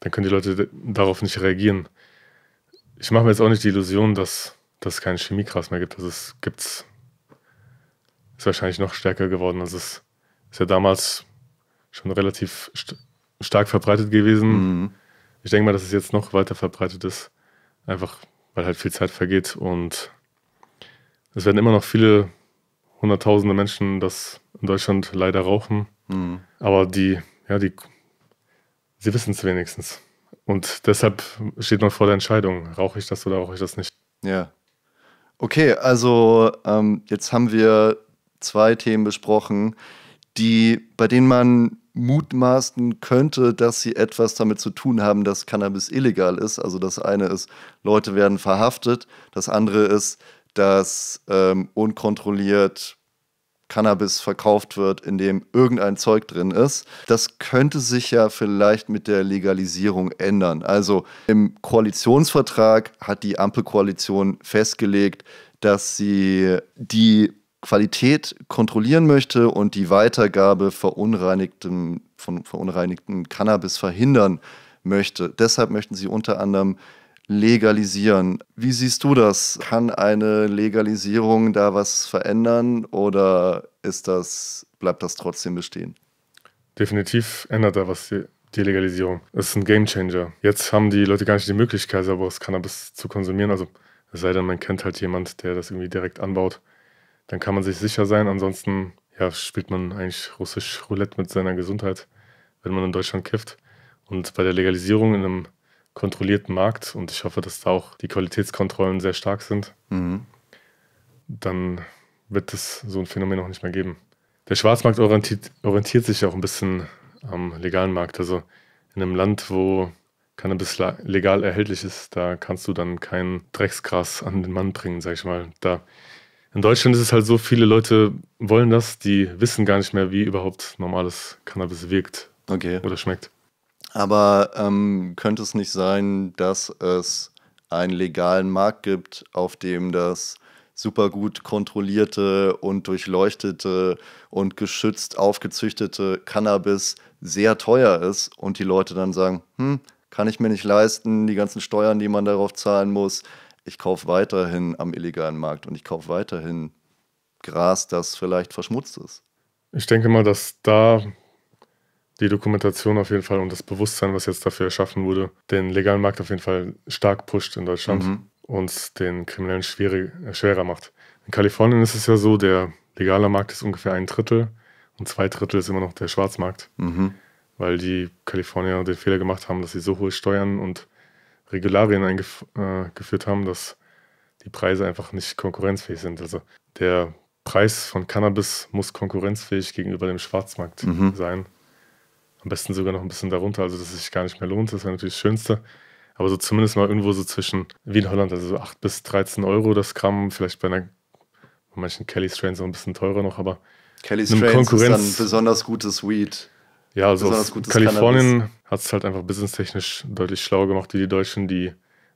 Dann können die Leute darauf nicht reagieren. Ich mache mir jetzt auch nicht die Illusion, dass, dass es keinen Chemiekras mehr gibt. Also es gibt's, ist wahrscheinlich noch stärker geworden. Also es ist ja damals schon relativ st stark verbreitet gewesen. Mhm. Ich denke mal, dass es jetzt noch weiter verbreitet ist. Einfach, weil halt viel Zeit vergeht. Und es werden immer noch viele hunderttausende Menschen, das in Deutschland leider rauchen. Mhm. Aber die, ja, die, sie wissen es wenigstens. Und deshalb steht man vor der Entscheidung, rauche ich das oder rauche ich das nicht. Ja. Okay, also ähm, jetzt haben wir zwei Themen besprochen, die, bei denen man mutmaßen könnte, dass sie etwas damit zu tun haben, dass Cannabis illegal ist. Also das eine ist, Leute werden verhaftet. Das andere ist, dass ähm, unkontrolliert Cannabis verkauft wird, in dem irgendein Zeug drin ist. Das könnte sich ja vielleicht mit der Legalisierung ändern. Also im Koalitionsvertrag hat die Ampelkoalition festgelegt, dass sie die Qualität kontrollieren möchte und die Weitergabe verunreinigtem, von verunreinigtem Cannabis verhindern möchte. Deshalb möchten sie unter anderem legalisieren. Wie siehst du das? Kann eine Legalisierung da was verändern oder ist das, bleibt das trotzdem bestehen? Definitiv ändert da was die, die Legalisierung. Das ist ein Gamechanger. Jetzt haben die Leute gar nicht die Möglichkeit, selber das Cannabis zu konsumieren. Also es sei denn, man kennt halt jemanden, der das irgendwie direkt anbaut. Dann kann man sich sicher sein. Ansonsten ja, spielt man eigentlich russisch Roulette mit seiner Gesundheit, wenn man in Deutschland kifft. Und bei der Legalisierung in einem kontrollierten Markt, und ich hoffe, dass da auch die Qualitätskontrollen sehr stark sind, mhm. dann wird es so ein Phänomen auch nicht mehr geben. Der Schwarzmarkt orientiert, orientiert sich auch ein bisschen am legalen Markt. Also in einem Land, wo Cannabis legal erhältlich ist, da kannst du dann kein Drecksgras an den Mann bringen, sag ich mal. Da in Deutschland ist es halt so, viele Leute wollen das, die wissen gar nicht mehr, wie überhaupt normales Cannabis wirkt okay. oder schmeckt. Aber ähm, könnte es nicht sein, dass es einen legalen Markt gibt, auf dem das supergut kontrollierte und durchleuchtete und geschützt aufgezüchtete Cannabis sehr teuer ist und die Leute dann sagen, hm, kann ich mir nicht leisten, die ganzen Steuern, die man darauf zahlen muss, ich kaufe weiterhin am illegalen Markt und ich kaufe weiterhin Gras, das vielleicht verschmutzt ist. Ich denke mal, dass da die Dokumentation auf jeden Fall und das Bewusstsein, was jetzt dafür erschaffen wurde, den legalen Markt auf jeden Fall stark pusht in Deutschland mhm. und den Kriminellen schwierig, schwerer macht. In Kalifornien ist es ja so, der legale Markt ist ungefähr ein Drittel und zwei Drittel ist immer noch der Schwarzmarkt, mhm. weil die Kalifornier den Fehler gemacht haben, dass sie so hohe Steuern und Regularien eingeführt äh, haben, dass die Preise einfach nicht konkurrenzfähig sind. Also der Preis von Cannabis muss konkurrenzfähig gegenüber dem Schwarzmarkt mhm. sein. Am besten sogar noch ein bisschen darunter, also dass es sich gar nicht mehr lohnt, das wäre natürlich das Schönste. Aber so zumindest mal irgendwo so zwischen, wie in Holland, also so acht bis dreizehn Euro das Gramm, vielleicht bei, einer, bei manchen Kelly Strains auch ein bisschen teurer noch, aber Kelly Strains Konkurrenz, ist dann besonders gutes Weed. Ja, also in Kalifornien hat es halt einfach businesstechnisch deutlich schlauer gemacht, wie die Deutschen, die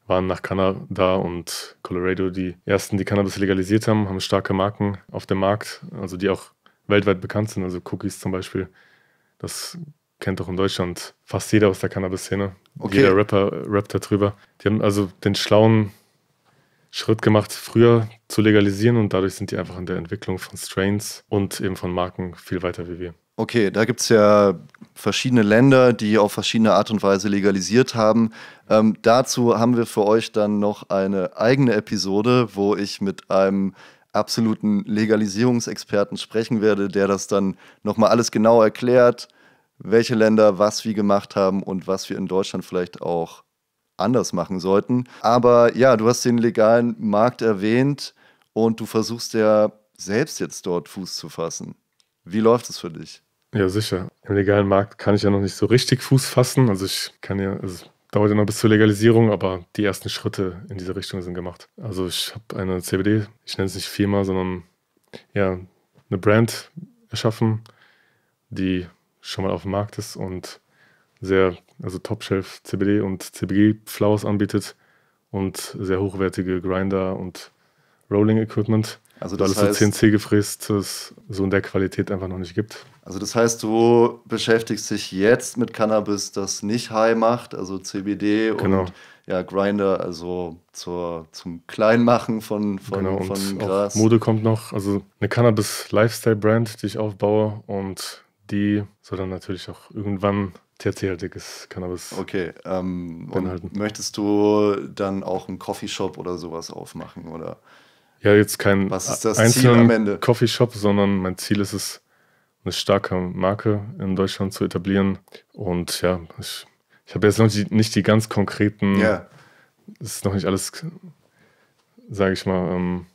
waren nach Kanada und Colorado die ersten, die Cannabis legalisiert haben, haben starke Marken auf dem Markt, also die auch weltweit bekannt sind, also Cookies zum Beispiel, das kennt doch in Deutschland fast jeder aus der Cannabis-Szene. Okay. Jeder Rapper äh, rappt da drüber. Die haben also den schlauen Schritt gemacht, früher zu legalisieren und dadurch sind die einfach in der Entwicklung von Strains und eben von Marken viel weiter wie wir. Okay, da gibt es ja verschiedene Länder, die auf verschiedene Art und Weise legalisiert haben. Ähm, dazu haben wir für euch dann noch eine eigene Episode, wo ich mit einem absoluten Legalisierungsexperten sprechen werde, der das dann nochmal alles genau erklärt, welche Länder was wie gemacht haben und was wir in Deutschland vielleicht auch anders machen sollten. Aber ja, du hast den legalen Markt erwähnt und du versuchst ja selbst jetzt dort Fuß zu fassen. Wie läuft es für dich? Ja, sicher. Im legalen Markt kann ich ja noch nicht so richtig Fuß fassen. Also ich kann ja, also es dauert ja noch bis zur Legalisierung, aber die ersten Schritte in diese Richtung sind gemacht. Also ich habe eine C B D, ich nenne es nicht Firma, sondern ja, eine Brand erschaffen, die schon mal auf dem Markt ist und sehr, also Top-Shelf C B D und C B G-Flowers anbietet und sehr hochwertige Grinder und Rolling-Equipment. Also das alles heißt, so C N C gefräst, das so in der Qualität einfach noch nicht gibt. Also das heißt, du beschäftigst dich jetzt mit Cannabis, das nicht high macht, also C B D genau. und ja, Grinder, also zur, zum Kleinmachen von, von, genau, von und Gras. Mode kommt noch, also eine Cannabis-Lifestyle-Brand, die ich aufbaue und die soll dann natürlich auch irgendwann tertiärhaltiges Cannabis okay, ähm, beinhalten. Und möchtest du dann auch einen Coffeeshop oder sowas aufmachen? Oder? Ja, jetzt kein Was ist das einzelnen Ziel am Ende? Coffeeshop, sondern mein Ziel ist es, eine starke Marke in Deutschland zu etablieren. Und ja, ich, ich habe jetzt noch die, nicht die ganz konkreten, yeah. ist noch nicht alles, sage ich mal, ähm,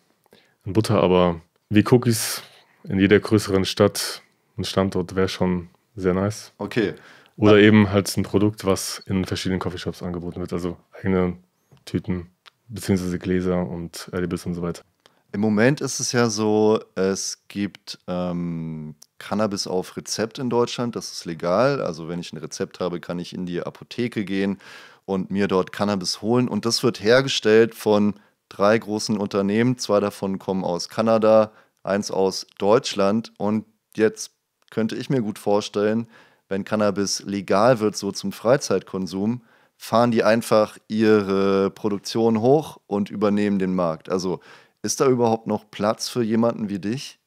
in Butter, aber wie Cookies in jeder größeren Stadt, ein Standort wäre schon sehr nice. Okay. Oder dann eben halt ein Produkt, was in verschiedenen Coffeeshops angeboten wird. Also eigene Tüten, beziehungsweise Gläser und Labels und so weiter. Im Moment ist es ja so, es gibt ähm, Cannabis auf Rezept in Deutschland, das ist legal. Also wenn ich ein Rezept habe, kann ich in die Apotheke gehen und mir dort Cannabis holen. Und das wird hergestellt von drei großen Unternehmen. Zwei davon kommen aus Kanada, eins aus Deutschland. Und jetzt könnte ich mir gut vorstellen, wenn Cannabis legal wird, so zum Freizeitkonsum, fahren die einfach ihre Produktion hoch und übernehmen den Markt. Also ist da überhaupt noch Platz für jemanden wie dich?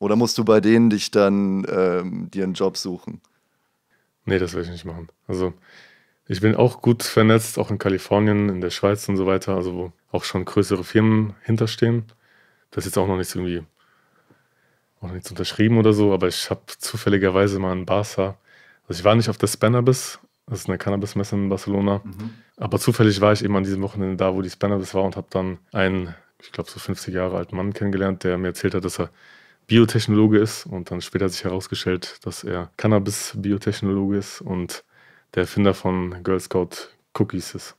Oder musst du bei denen dich dann ähm, dir einen Job suchen? Nee, das will ich nicht machen. Also ich bin auch gut vernetzt, auch in Kalifornien, in der Schweiz und so weiter, also wo auch schon größere Firmen hinterstehen. Das ist jetzt auch noch nichts irgendwie, auch noch nichts unterschrieben oder so, aber ich habe zufälligerweise mal in Barca, also ich war nicht auf der Spannabis, das ist eine Cannabis-Messe in Barcelona, mhm. aber zufällig war ich eben an diesem Wochenende da, wo die Spannabis war und habe dann einen, ich glaube so fünfzig Jahre alten Mann kennengelernt, der mir erzählt hat, dass er Biotechnologe ist und dann später hat sich herausgestellt, dass er Cannabis-Biotechnologe ist und der Erfinder von Girl Scout Cookies ist.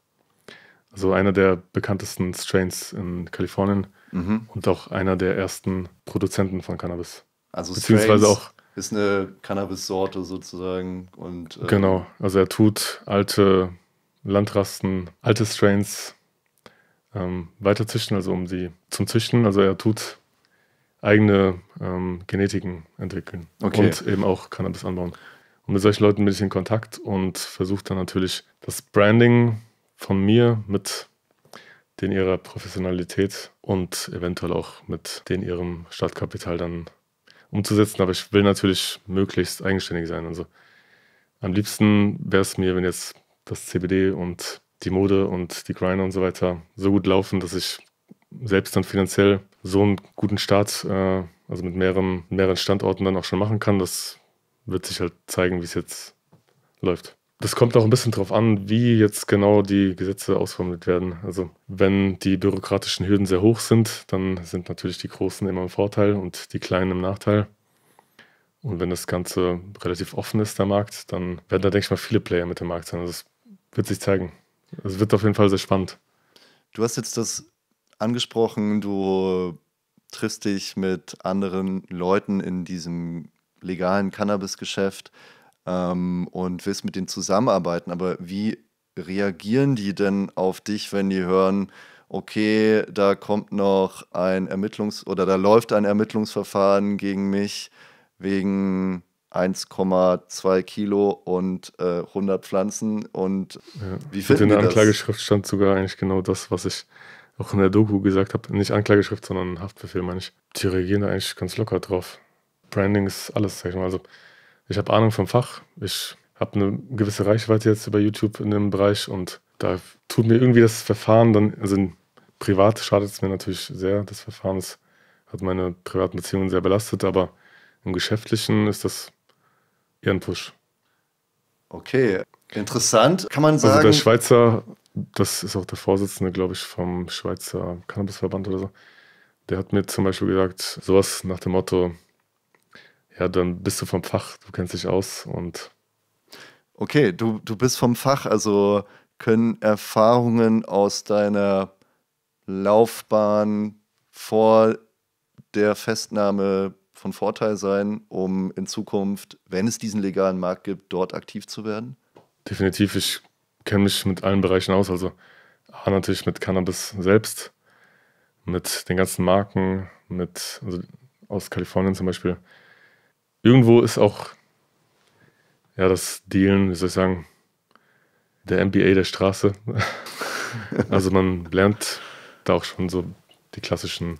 Also einer der bekanntesten Strains in Kalifornien mhm. und auch einer der ersten Produzenten von Cannabis. Also beziehungsweise Strains auch ist eine Cannabis-Sorte sozusagen. Und, äh genau, also er tut alte Landrassen, alte Strains ähm, weiter züchten, also um sie zum Züchten. Also er tut eigene ähm, Genetiken entwickeln okay. und eben auch Cannabis anbauen. Und mit solchen Leuten bin ich in Kontakt und versuche dann natürlich das Branding von mir mit den ihrer Professionalität und eventuell auch mit den ihrem Startkapital dann umzusetzen. Aber ich will natürlich möglichst eigenständig sein. Also am liebsten wäre es mir, wenn jetzt das C B D und die Mode und die Grinder und so weiter so gut laufen, dass ich selbst dann finanziell so einen guten Start, äh, also mit mehreren, mehreren Standorten dann auch schon machen kann, dass wird sich halt zeigen, wie es jetzt läuft. Das kommt auch ein bisschen drauf an, wie jetzt genau die Gesetze ausformuliert werden. Also wenn die bürokratischen Hürden sehr hoch sind, dann sind natürlich die Großen immer im Vorteil und die Kleinen im Nachteil. Und wenn das Ganze relativ offen ist, der Markt, dann werden da, denke ich mal, viele Player mit dem Markt sein. Also das wird sich zeigen. Es wird auf jeden Fall sehr spannend. Du hast jetzt das angesprochen, du triffst dich mit anderen Leuten in diesem legalen Cannabisgeschäft ähm, und willst mit denen zusammenarbeiten. Aber wie reagieren die denn auf dich, wenn die hören, okay, da kommt noch ein Ermittlungs- oder da läuft ein Ermittlungsverfahren gegen mich wegen eins Komma zwei Kilo und äh, hundert Pflanzen und ja, wie finden die das? In der Anklageschrift stand sogar eigentlich genau das, was ich auch in der Doku gesagt habe. Nicht Anklageschrift, sondern Haftbefehl, meine ich. Die reagieren da eigentlich ganz locker drauf. Branding ist alles, sag ich mal. Also ich habe Ahnung vom Fach. Ich habe eine gewisse Reichweite jetzt über YouTube in dem Bereich und da tut mir irgendwie das Verfahren dann, also privat schadet es mir natürlich sehr. Das Verfahren ist, hat meine privaten Beziehungen sehr belastet, aber im Geschäftlichen ist das eher ein Push. Okay, interessant. Kann man sagen... Also der Schweizer, das ist auch der Vorsitzende, glaube ich, vom Schweizer Cannabisverband oder so, der hat mir zum Beispiel gesagt, sowas nach dem Motto... Ja, dann bist du vom Fach, du kennst dich aus und... Okay, du, du bist vom Fach, also können Erfahrungen aus deiner Laufbahn vor der Festnahme von Vorteil sein, um in Zukunft, wenn es diesen legalen Markt gibt, dort aktiv zu werden? Definitiv, ich kenne mich mit allen Bereichen aus, also A, natürlich mit Cannabis selbst, mit den ganzen Marken, mit also aus Kalifornien zum Beispiel. Irgendwo ist auch ja, das Dealen, wie soll ich sagen, der M B A der Straße. Also man lernt da auch schon so die klassischen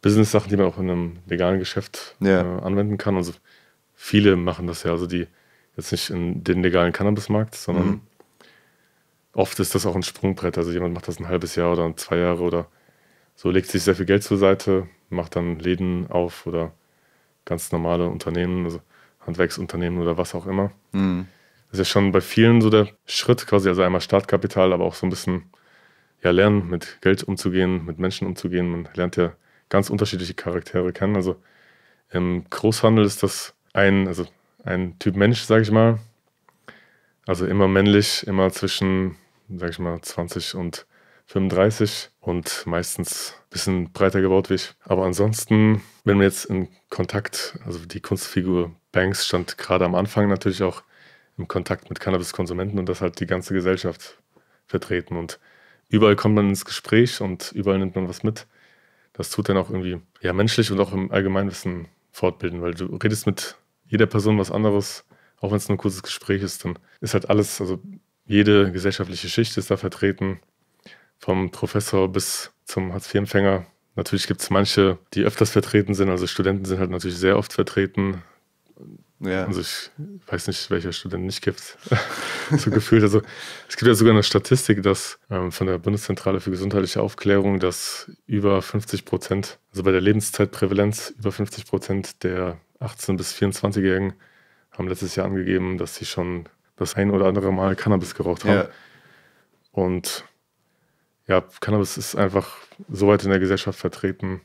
Business-Sachen, die man auch in einem legalen Geschäft ja. äh, anwenden kann. Also viele machen das ja, also die jetzt nicht in den legalen Cannabismarkt, sondern mhm. oft ist das auch ein Sprungbrett. Also jemand macht das ein halbes Jahr oder zwei Jahre oder so, legt sich sehr viel Geld zur Seite, macht dann Läden auf oder ganz normale Unternehmen, also Handwerksunternehmen oder was auch immer. Mhm. Das ist ja schon bei vielen so der Schritt quasi, also einmal Startkapital, aber auch so ein bisschen ja, lernen, mit Geld umzugehen, mit Menschen umzugehen. Man lernt ja ganz unterschiedliche Charaktere kennen. Also im Großhandel ist das ein, also ein Typ Mensch, sage ich mal. Also immer männlich, immer zwischen, sage ich mal, zwanzig und fünfunddreißig und meistens ein bisschen breiter gebaut wie ich. Aber ansonsten, wenn wir jetzt in Kontakt, also die Kunstfigur Banks stand gerade am Anfang natürlich auch im Kontakt mit Cannabiskonsumenten und das halt die ganze Gesellschaft vertreten. Und überall kommt man ins Gespräch und überall nimmt man was mit. Das tut dann auch irgendwie ja menschlich und auch im Allgemeinwissen fortbilden, weil du redest mit jeder Person was anderes, auch wenn es nur ein kurzes Gespräch ist, dann ist halt alles, also jede gesellschaftliche Schicht ist da vertreten, vom Professor bis zum Hartz vier Empfänger. Natürlich gibt es manche, die öfters vertreten sind, also Studenten sind halt natürlich sehr oft vertreten. Ja. Also ich weiß nicht, welcher Student nicht kifft, so gefühlt. Also es gibt ja sogar eine Statistik, dass ähm, von der Bundeszentrale für gesundheitliche Aufklärung, dass über fünfzig Prozent, also bei der Lebenszeitprävalenz, über fünfzig Prozent der achtzehn bis vierundzwanzigjährigen haben letztes Jahr angegeben, dass sie schon das ein oder andere Mal Cannabis geraucht haben. Ja. Und ja, Cannabis ist einfach so weit in der Gesellschaft vertreten,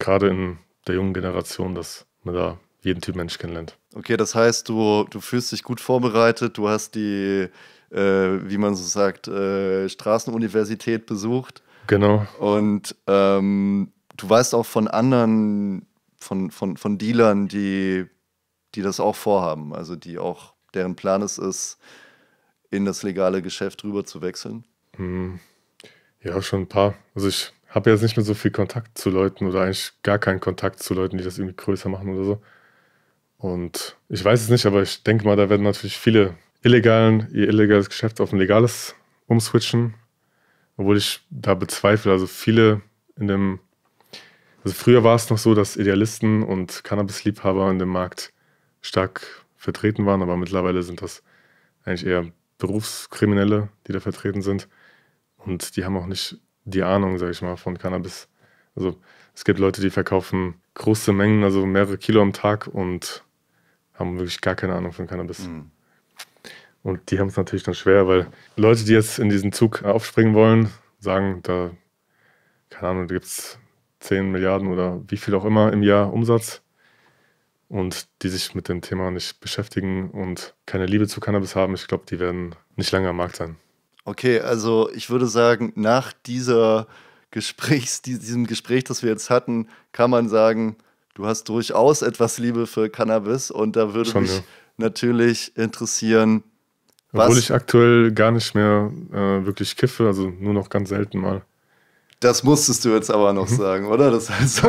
gerade in der jungen Generation, dass man da jeden Typ Mensch kennenlernt. Okay, das heißt, du, du fühlst dich gut vorbereitet, du hast die, äh, wie man so sagt, äh, Straßenuniversität besucht. Genau. Und ähm, du weißt auch von anderen, von, von, von Dealern, die, die das auch vorhaben, also die auch, deren Plan es ist, in das legale Geschäft rüber zu wechseln. Hm. Ja, schon ein paar. Also ich habe jetzt nicht mehr so viel Kontakt zu Leuten oder eigentlich gar keinen Kontakt zu Leuten, die das irgendwie größer machen oder so. Und ich weiß es nicht, aber ich denke mal, da werden natürlich viele Illegalen ihr illegales Geschäft auf ein legales umswitchen, obwohl ich da bezweifle. Also viele in dem, also früher war es noch so, dass Idealisten und Cannabisliebhaber in dem Markt stark vertreten waren, aber mittlerweile sind das eigentlich eher Berufskriminelle, die da vertreten sind. Und die haben auch nicht die Ahnung, sage ich mal, von Cannabis. Also es gibt Leute, die verkaufen große Mengen, also mehrere Kilo am Tag und haben wirklich gar keine Ahnung von Cannabis. Mhm. Und die haben es natürlich dann schwer, weil Leute, die jetzt in diesen Zug aufspringen wollen, sagen, da, keine Ahnung, da gibt es zehn Milliarden oder wie viel auch immer im Jahr Umsatz und die sich mit dem Thema nicht beschäftigen und keine Liebe zu Cannabis haben, ich glaube, die werden nicht lange am Markt sein. Okay, also ich würde sagen, nach dieser Gesprächs, diesem Gespräch, das wir jetzt hatten, kann man sagen, du hast durchaus etwas Liebe für Cannabis und da würde Schon, mich ja. natürlich interessieren, was... Obwohl ich aktuell gar nicht mehr äh, wirklich kiffe, also nur noch ganz selten mal. Das musstest du jetzt aber noch mhm. sagen, oder? Das heißt...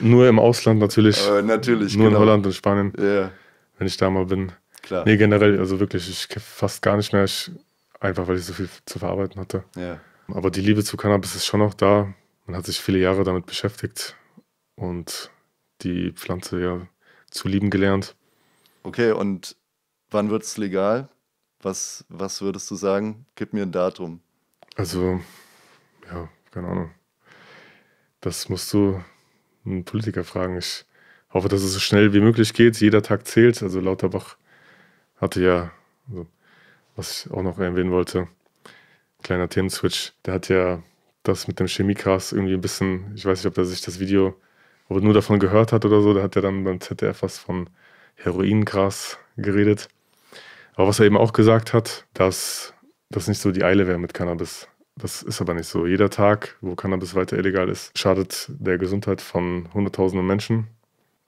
nur im Ausland natürlich. Äh, natürlich, Nur genau. in Holland und Spanien, yeah. wenn ich da mal bin. Klar. Nee, generell, also wirklich, ich kiffe fast gar nicht mehr. Ich, Einfach, weil ich so viel zu verarbeiten hatte. Ja. Aber die Liebe zu Cannabis ist schon noch da. Man hat sich viele Jahre damit beschäftigt und die Pflanze ja zu lieben gelernt. Okay, und wann wird es legal? Was, was würdest du sagen? Gib mir ein Datum. Also, ja, keine Ahnung. Das musst du einen Politiker fragen. Ich hoffe, dass es so schnell wie möglich geht. Jeder Tag zählt. Also Lauterbach hatte ja... Also was ich auch noch erwähnen wollte, kleiner Themenswitch, der hat ja das mit dem Chemiegras irgendwie ein bisschen, ich weiß nicht, ob er sich das Video, ob er nur davon gehört hat oder so, da hat er dann beim Z D F was von Heroingras geredet. Aber was er eben auch gesagt hat, dass das nicht so die Eile wäre mit Cannabis. Das ist aber nicht so. Jeder Tag, wo Cannabis weiter illegal ist, schadet der Gesundheit von Hunderttausenden Menschen.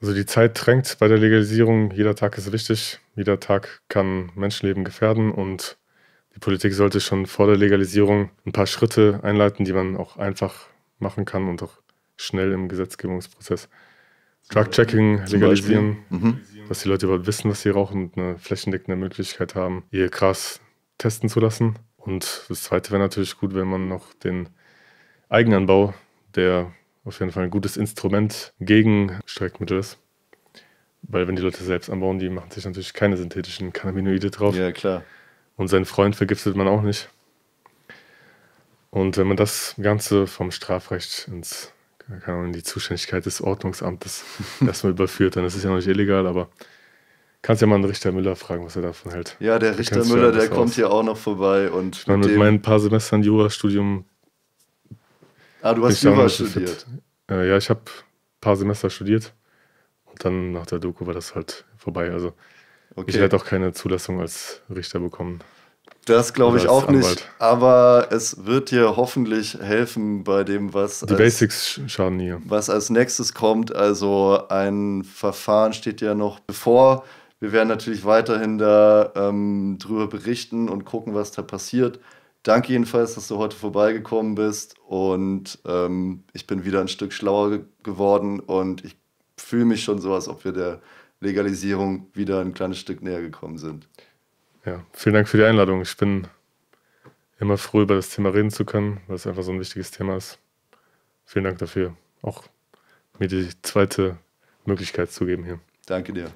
Also die Zeit drängt bei der Legalisierung. Jeder Tag ist wichtig. Jeder Tag kann Menschenleben gefährden. Und die Politik sollte schon vor der Legalisierung ein paar Schritte einleiten, die man auch einfach machen kann und auch schnell im Gesetzgebungsprozess. Drug-Checking legalisieren, mhm. dass die Leute überhaupt wissen, was sie rauchen und eine flächendeckende Möglichkeit haben, ihr Gras testen zu lassen. Und das Zweite wäre natürlich gut, wenn man noch den Eigenanbau, der auf jeden Fall ein gutes Instrument gegen Streckmittel ist. Weil wenn die Leute selbst anbauen, die machen sich natürlich keine synthetischen Cannabinoide drauf. Ja, klar. Und seinen Freund vergiftet man auch nicht. Und wenn man das Ganze vom Strafrecht ins, keine Ahnung, in die Zuständigkeit des Ordnungsamtes erstmal überführt, dann ist es ja noch nicht illegal, aber kannst ja mal einen Richter Müller fragen, was er davon hält. Ja, der Richter Müller, der kommt hier auch noch vorbei. Und ich meine, mit meinen paar Semestern Jurastudium. Ah, du hast Jura studiert. Äh, ja, ich habe ein paar Semester studiert. Und dann nach der Doku war das halt vorbei. Also okay. Ich hätte auch keine Zulassung als Richter bekommen. Das glaube ich auch Anwalt. Nicht, aber es wird dir hoffentlich helfen bei dem, was die als, Basics schaden hier. Was als nächstes kommt. Also ein Verfahren steht ja noch bevor. Wir werden natürlich weiterhin da ähm, drüber berichten und gucken, was da passiert. Danke jedenfalls, dass du heute vorbeigekommen bist und ähm, ich bin wieder ein Stück schlauer ge- geworden und ich fühle mich schon so, als ob wir der Legalisierung wieder ein kleines Stück näher gekommen sind. Ja, vielen Dank für die Einladung. Ich bin immer froh, über das Thema reden zu können, weil es einfach so ein wichtiges Thema ist. Vielen Dank dafür, auch mir die zweite Möglichkeit zu geben hier. Danke dir.